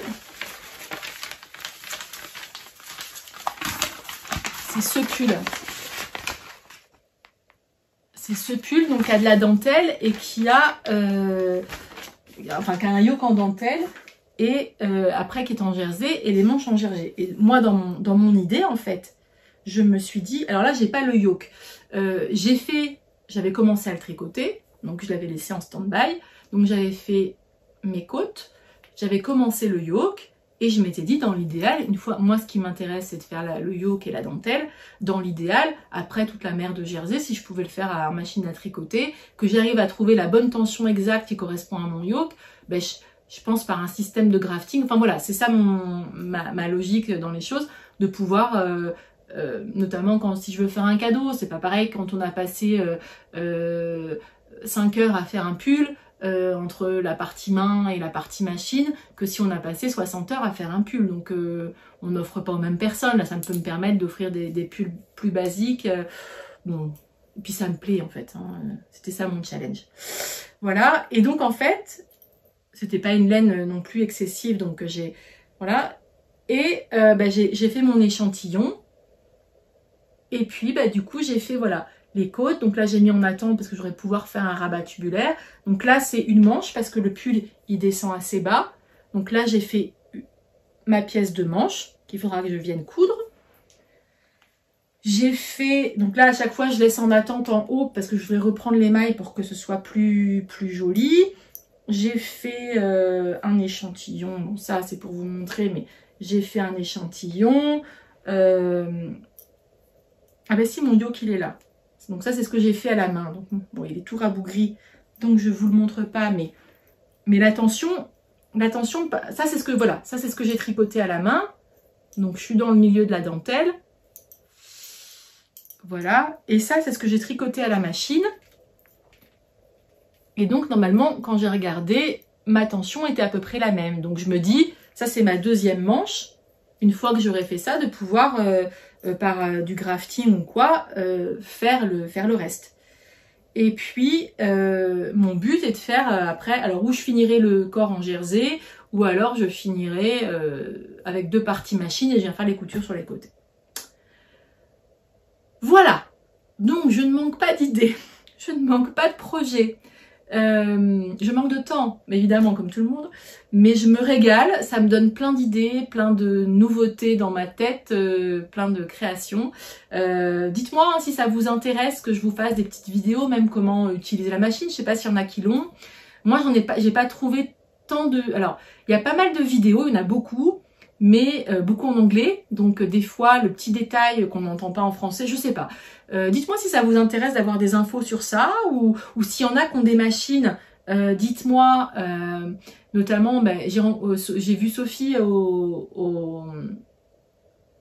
C'est ce pull. C'est ce pull donc qui a de la dentelle et qui a, euh, enfin qui a un yoke en dentelle et euh, après qui est en jersey et les manches en jersey. Et moi dans mon, dans mon idée en fait, je me suis dit, alors là j'ai pas le yoke. Euh, j'ai fait, j'avais commencé à le tricoter, donc je l'avais laissé en stand-by. Donc j'avais fait mes côtes, j'avais commencé le yoke. Et je m'étais dit, dans l'idéal, une fois, moi ce qui m'intéresse c'est de faire la, le yoke et la dentelle, dans l'idéal, après toute la mer de jersey, si je pouvais le faire à la machine à tricoter, que j'arrive à trouver la bonne tension exacte qui correspond à mon yoke, ben je, je pense par un système de grafting, enfin voilà, c'est ça mon, ma, ma logique dans les choses, de pouvoir, euh, euh, notamment quand si je veux faire un cadeau, c'est pas pareil quand on a passé euh, euh, cinq heures à faire un pull, Euh, entre la partie main et la partie machine, que si on a passé soixante heures à faire un pull. Donc euh, on n'offre pas aux mêmes personnes. Là, ça peut me permettre d'offrir des, des pulls plus basiques. Euh, bon, et puis ça me plaît en fait. Hein. C'était ça mon challenge. Voilà. Et donc en fait, c'était pas une laine non plus excessive. Donc j'ai voilà. Et euh, bah, j'ai fait mon échantillon. Et puis bah, du coup j'ai fait voilà. Les côtes, donc là j'ai mis en attente parce que j'aurais pouvoir faire un rabat tubulaire. Donc là c'est une manche parce que le pull il descend assez bas. Donc là j'ai fait ma pièce de manche qu'il faudra que je vienne coudre. J'ai fait, donc là à chaque fois je laisse en attente en haut parce que je vais reprendre les mailles pour que ce soit plus, plus joli. J'ai fait euh, un échantillon, bon ça c'est pour vous montrer mais j'ai fait un échantillon. Euh... Ah ben si mon yoke il est là. Donc ça, c'est ce que j'ai fait à la main. Donc, bon, il est tout rabougri, donc je ne vous le montre pas, mais, mais l'attention, l'attention, ça c'est ce que, voilà, ça c'est ce que j'ai tricoté à la main. Donc je suis dans le milieu de la dentelle. Voilà, et ça c'est ce que j'ai tricoté à la machine. Et donc normalement, quand j'ai regardé, ma tension était à peu près la même. Donc je me dis, ça c'est ma deuxième manche. Une fois que j'aurai fait ça, de pouvoir, euh, euh, par euh, du grafting ou quoi, euh, faire, le, faire le reste. Et puis, euh, mon but est de faire euh, après, alors où je finirai le corps en jersey, ou alors je finirai euh, avec deux parties machine et je viens faire les coutures sur les côtés. Voilà. Donc, je ne manque pas d'idées. Je ne manque pas de projets. Euh, je manque de temps, évidemment, comme tout le monde, mais je me régale, ça me donne plein d'idées, plein de nouveautés dans ma tête, euh, plein de créations. Euh, dites-moi hein, si ça vous intéresse que je vous fasse des petites vidéos, même comment utiliser la machine, je sais pas s'il y en a qui l'ont. Moi, j'en ai pas, j'ai pas trouvé tant de... Alors, il y a pas mal de vidéos, il y en a beaucoup, mais euh, beaucoup en anglais, donc euh, des fois, le petit détail qu'on n'entend pas en français, je sais pas. Euh, dites-moi si ça vous intéresse d'avoir des infos sur ça, ou, ou s'il y en a qui ont des machines, euh, dites-moi, euh, notamment, ben, j'ai euh, vu Sophie au, au,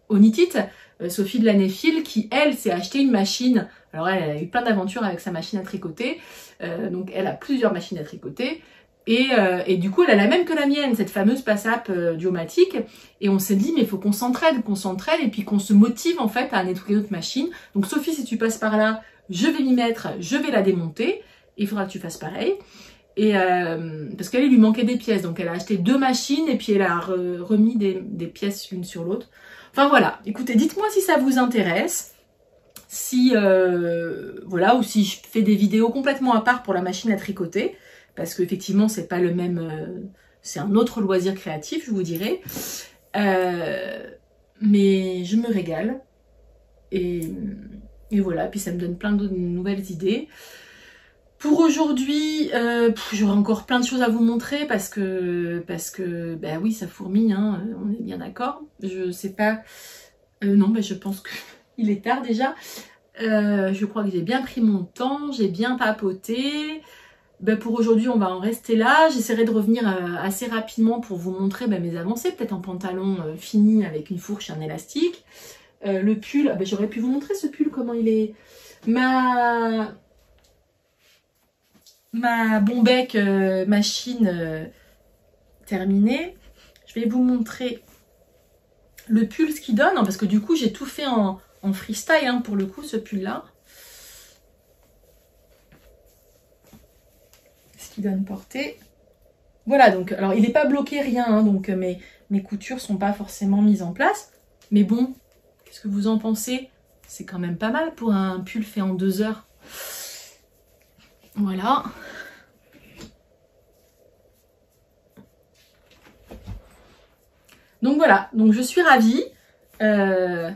au Knit It, euh, Sophie de la Néphile, qui, elle, s'est acheté une machine, alors elle, elle a eu plein d'aventures avec sa machine à tricoter, euh, donc elle a plusieurs machines à tricoter, Et, euh, et du coup, elle a la même que la mienne, cette fameuse pass-app euh, duomatique. Et on s'est dit, mais il faut qu'on s'entraide, qu'on s'entraide et puis qu'on se motive en fait à nettoyer notre machine. Donc Sophie, si tu passes par là, je vais m'y mettre, je vais la démonter. Il faudra que tu fasses pareil. Et euh, parce qu'elle, il lui manquait des pièces. Donc elle a acheté deux machines et puis elle a re remis des, des pièces l'une sur l'autre. Enfin voilà, écoutez, dites-moi si ça vous intéresse. Si, euh, voilà, ou si je fais des vidéos complètement à part pour la machine à tricoter. Parce qu'effectivement, c'est pas le même... Euh, c'est un autre loisir créatif, je vous dirais. Euh, mais je me régale. Et, Et voilà, puis ça me donne plein de nouvelles idées. Pour aujourd'hui, euh, j'aurai encore plein de choses à vous montrer parce que, parce que bah oui, ça fourmille, hein, on est bien d'accord. Je sais pas... Euh, non, mais bah, je pense qu'il est tard déjà. Euh, je crois que j'ai bien pris mon temps, j'ai bien papoté. Bah, pour aujourd'hui, on va en rester là. J'essaierai de revenir euh, assez rapidement pour vous montrer bah, mes avancées. Peut-être en pantalon euh, fini avec une fourche et un élastique. Euh, le pull, bah, j'aurais pu vous montrer ce pull, comment il est. Ma... Ma bombec euh, machine euh, terminée. Je vais vous montrer le pull, ce qu'il donne, hein, parce que du coup j'ai tout fait en, en freestyle hein, pour le coup ce pull là. Ce qu'il donne porté. Voilà donc, alors il n'est pas bloqué rien, hein, donc mes, mes coutures sont pas forcément mises en place. Mais bon, qu'est-ce que vous en pensez? C'est quand même pas mal pour un pull fait en deux heures. Voilà. Donc voilà, donc je suis ravie. Euh...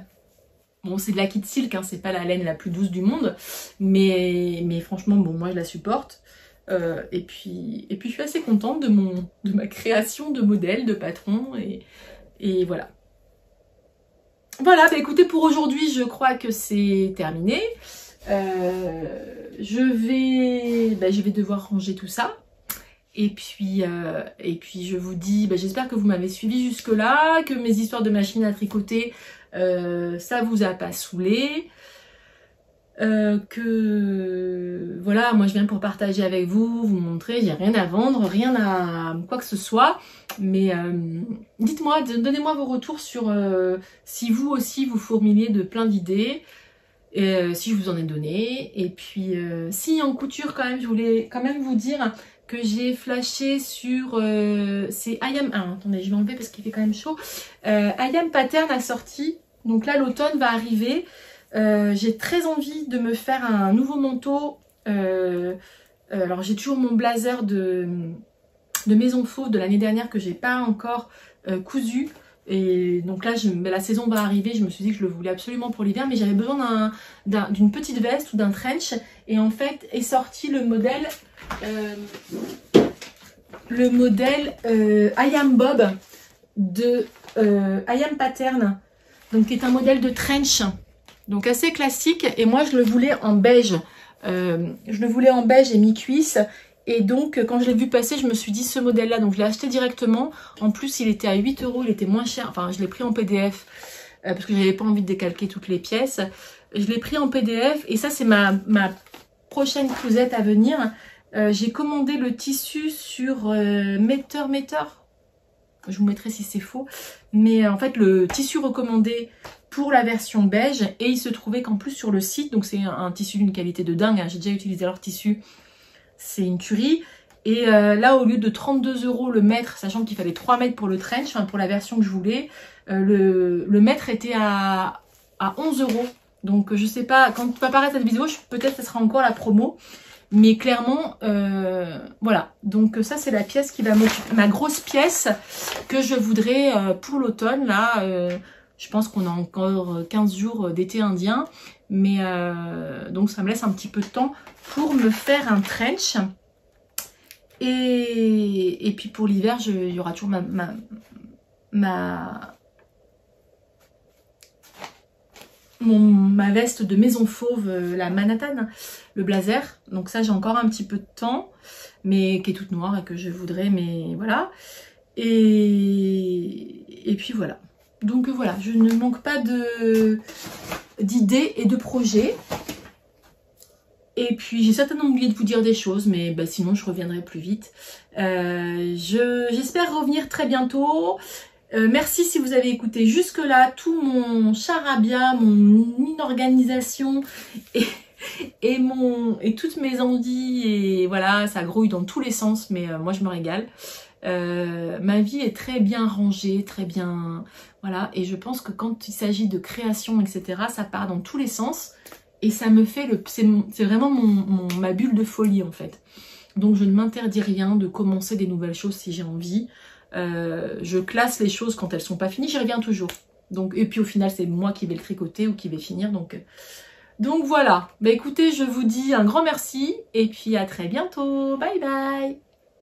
Bon, c'est de la Kitsilk, hein, c'est pas la laine la plus douce du monde, mais, mais franchement, bon, moi je la supporte. Euh, et puis, et puis je suis assez contente de mon, de ma création de modèle, de patron, et, et voilà. Voilà, bah écoutez, pour aujourd'hui, je crois que c'est terminé. Euh, je vais, bah, je vais devoir ranger tout ça et puis, euh, et puis je vous dis, bah, j'espère que vous m'avez suivi jusque là, que mes histoires de machines à tricoter euh, ça vous a pas saoulé, euh, que voilà, moi je viens pour partager avec vous, vous montrer, j'ai rien à vendre, rien à quoi que ce soit, mais euh, dites-moi, donnez-moi vos retours sur euh, si vous aussi vous fourmillez de plein d'idées. Euh, si je vous en ai donné, et puis euh, si en couture quand même, je voulais quand même vous dire que j'ai flashé sur euh, c'est I am, ah, attendez je vais enlever parce qu'il fait quand même chaud, euh, I am Pattern a sorti, donc là l'automne va arriver, euh, j'ai très envie de me faire un nouveau manteau, euh, euh, alors j'ai toujours mon blazer de, de Maison Fauve de l'année dernière que j'ai pas encore euh, cousu. Et donc là, je, la saison va arriver, je me suis dit que je le voulais absolument pour l'hiver, mais j'avais besoin d'une un, petite veste ou d'un trench. Et en fait, est sorti le modèle, euh, le modèle euh, I am Bob de euh, I am Pattern, donc qui est un modèle de trench, donc assez classique. Et moi, je le voulais en beige, euh, je le voulais en beige et mi-cuisse. Et donc, quand je l'ai vu passer, je me suis dit ce modèle-là. Donc, je l'ai acheté directement. En plus, il était à huit euros. Il était moins cher. Enfin, je l'ai pris en P D F euh, parce que j'avais pas envie de décalquer toutes les pièces. Je l'ai pris en P D F. Et ça, c'est ma, ma prochaine cousette à venir. Euh, j'ai commandé le tissu sur euh, Meter Meter. Je vous mettrai si c'est faux. Mais euh, en fait, le tissu recommandé pour la version beige. Et il se trouvait qu'en plus sur le site, donc c'est un, un tissu d'une qualité de dingue. Hein. J'ai déjà utilisé leur tissu. C'est une tuerie. Et euh, là, au lieu de trente-deux euros le mètre, sachant qu'il fallait trois mètres pour le trench, enfin pour la version que je voulais, euh, le, le mètre était à, à onze euros. Donc je sais pas, quand tu vas apparaître cette vidéo, peut-être que ce sera encore la promo. Mais clairement, euh, voilà. Donc ça, c'est la pièce qui va m'occuper, ma grosse pièce que je voudrais euh, pour l'automne. Là, euh, je pense qu'on a encore quinze jours d'été indien. Mais euh, donc ça me laisse un petit peu de temps pour me faire un trench. Et, et puis pour l'hiver, il y aura toujours ma, ma, ma, mon, ma veste de Maison Fauve, la Manhattan, le blazer. Donc ça, j'ai encore un petit peu de temps, mais qui est toute noire et que je voudrais, mais voilà. Et, et puis voilà. Donc voilà, je ne manque pas de... d'idées et de projets. Et puis j'ai certainement oublié de vous dire des choses, mais bah, sinon je reviendrai plus vite. Euh, je, j'espère revenir très bientôt. Euh, merci si vous avez écouté jusque là tout mon charabia, mon inorganisation et, et, mon, et toutes mes envies. Et voilà, ça grouille dans tous les sens, mais euh, moi je me régale. Euh, ma vie est très bien rangée, très bien... Voilà, et je pense que quand il s'agit de création, et cetera, ça part dans tous les sens. Et ça me fait le... C'est vraiment mon, mon, ma bulle de folie, en fait. Donc, je ne m'interdis rien de commencer des nouvelles choses si j'ai envie. Euh, je classe les choses quand elles ne sont pas finies, j'y reviens toujours. Donc, et puis, au final, c'est moi qui vais le tricoter ou qui vais finir. Donc, Donc voilà, bah écoutez, je vous dis un grand merci et puis à très bientôt. Bye bye.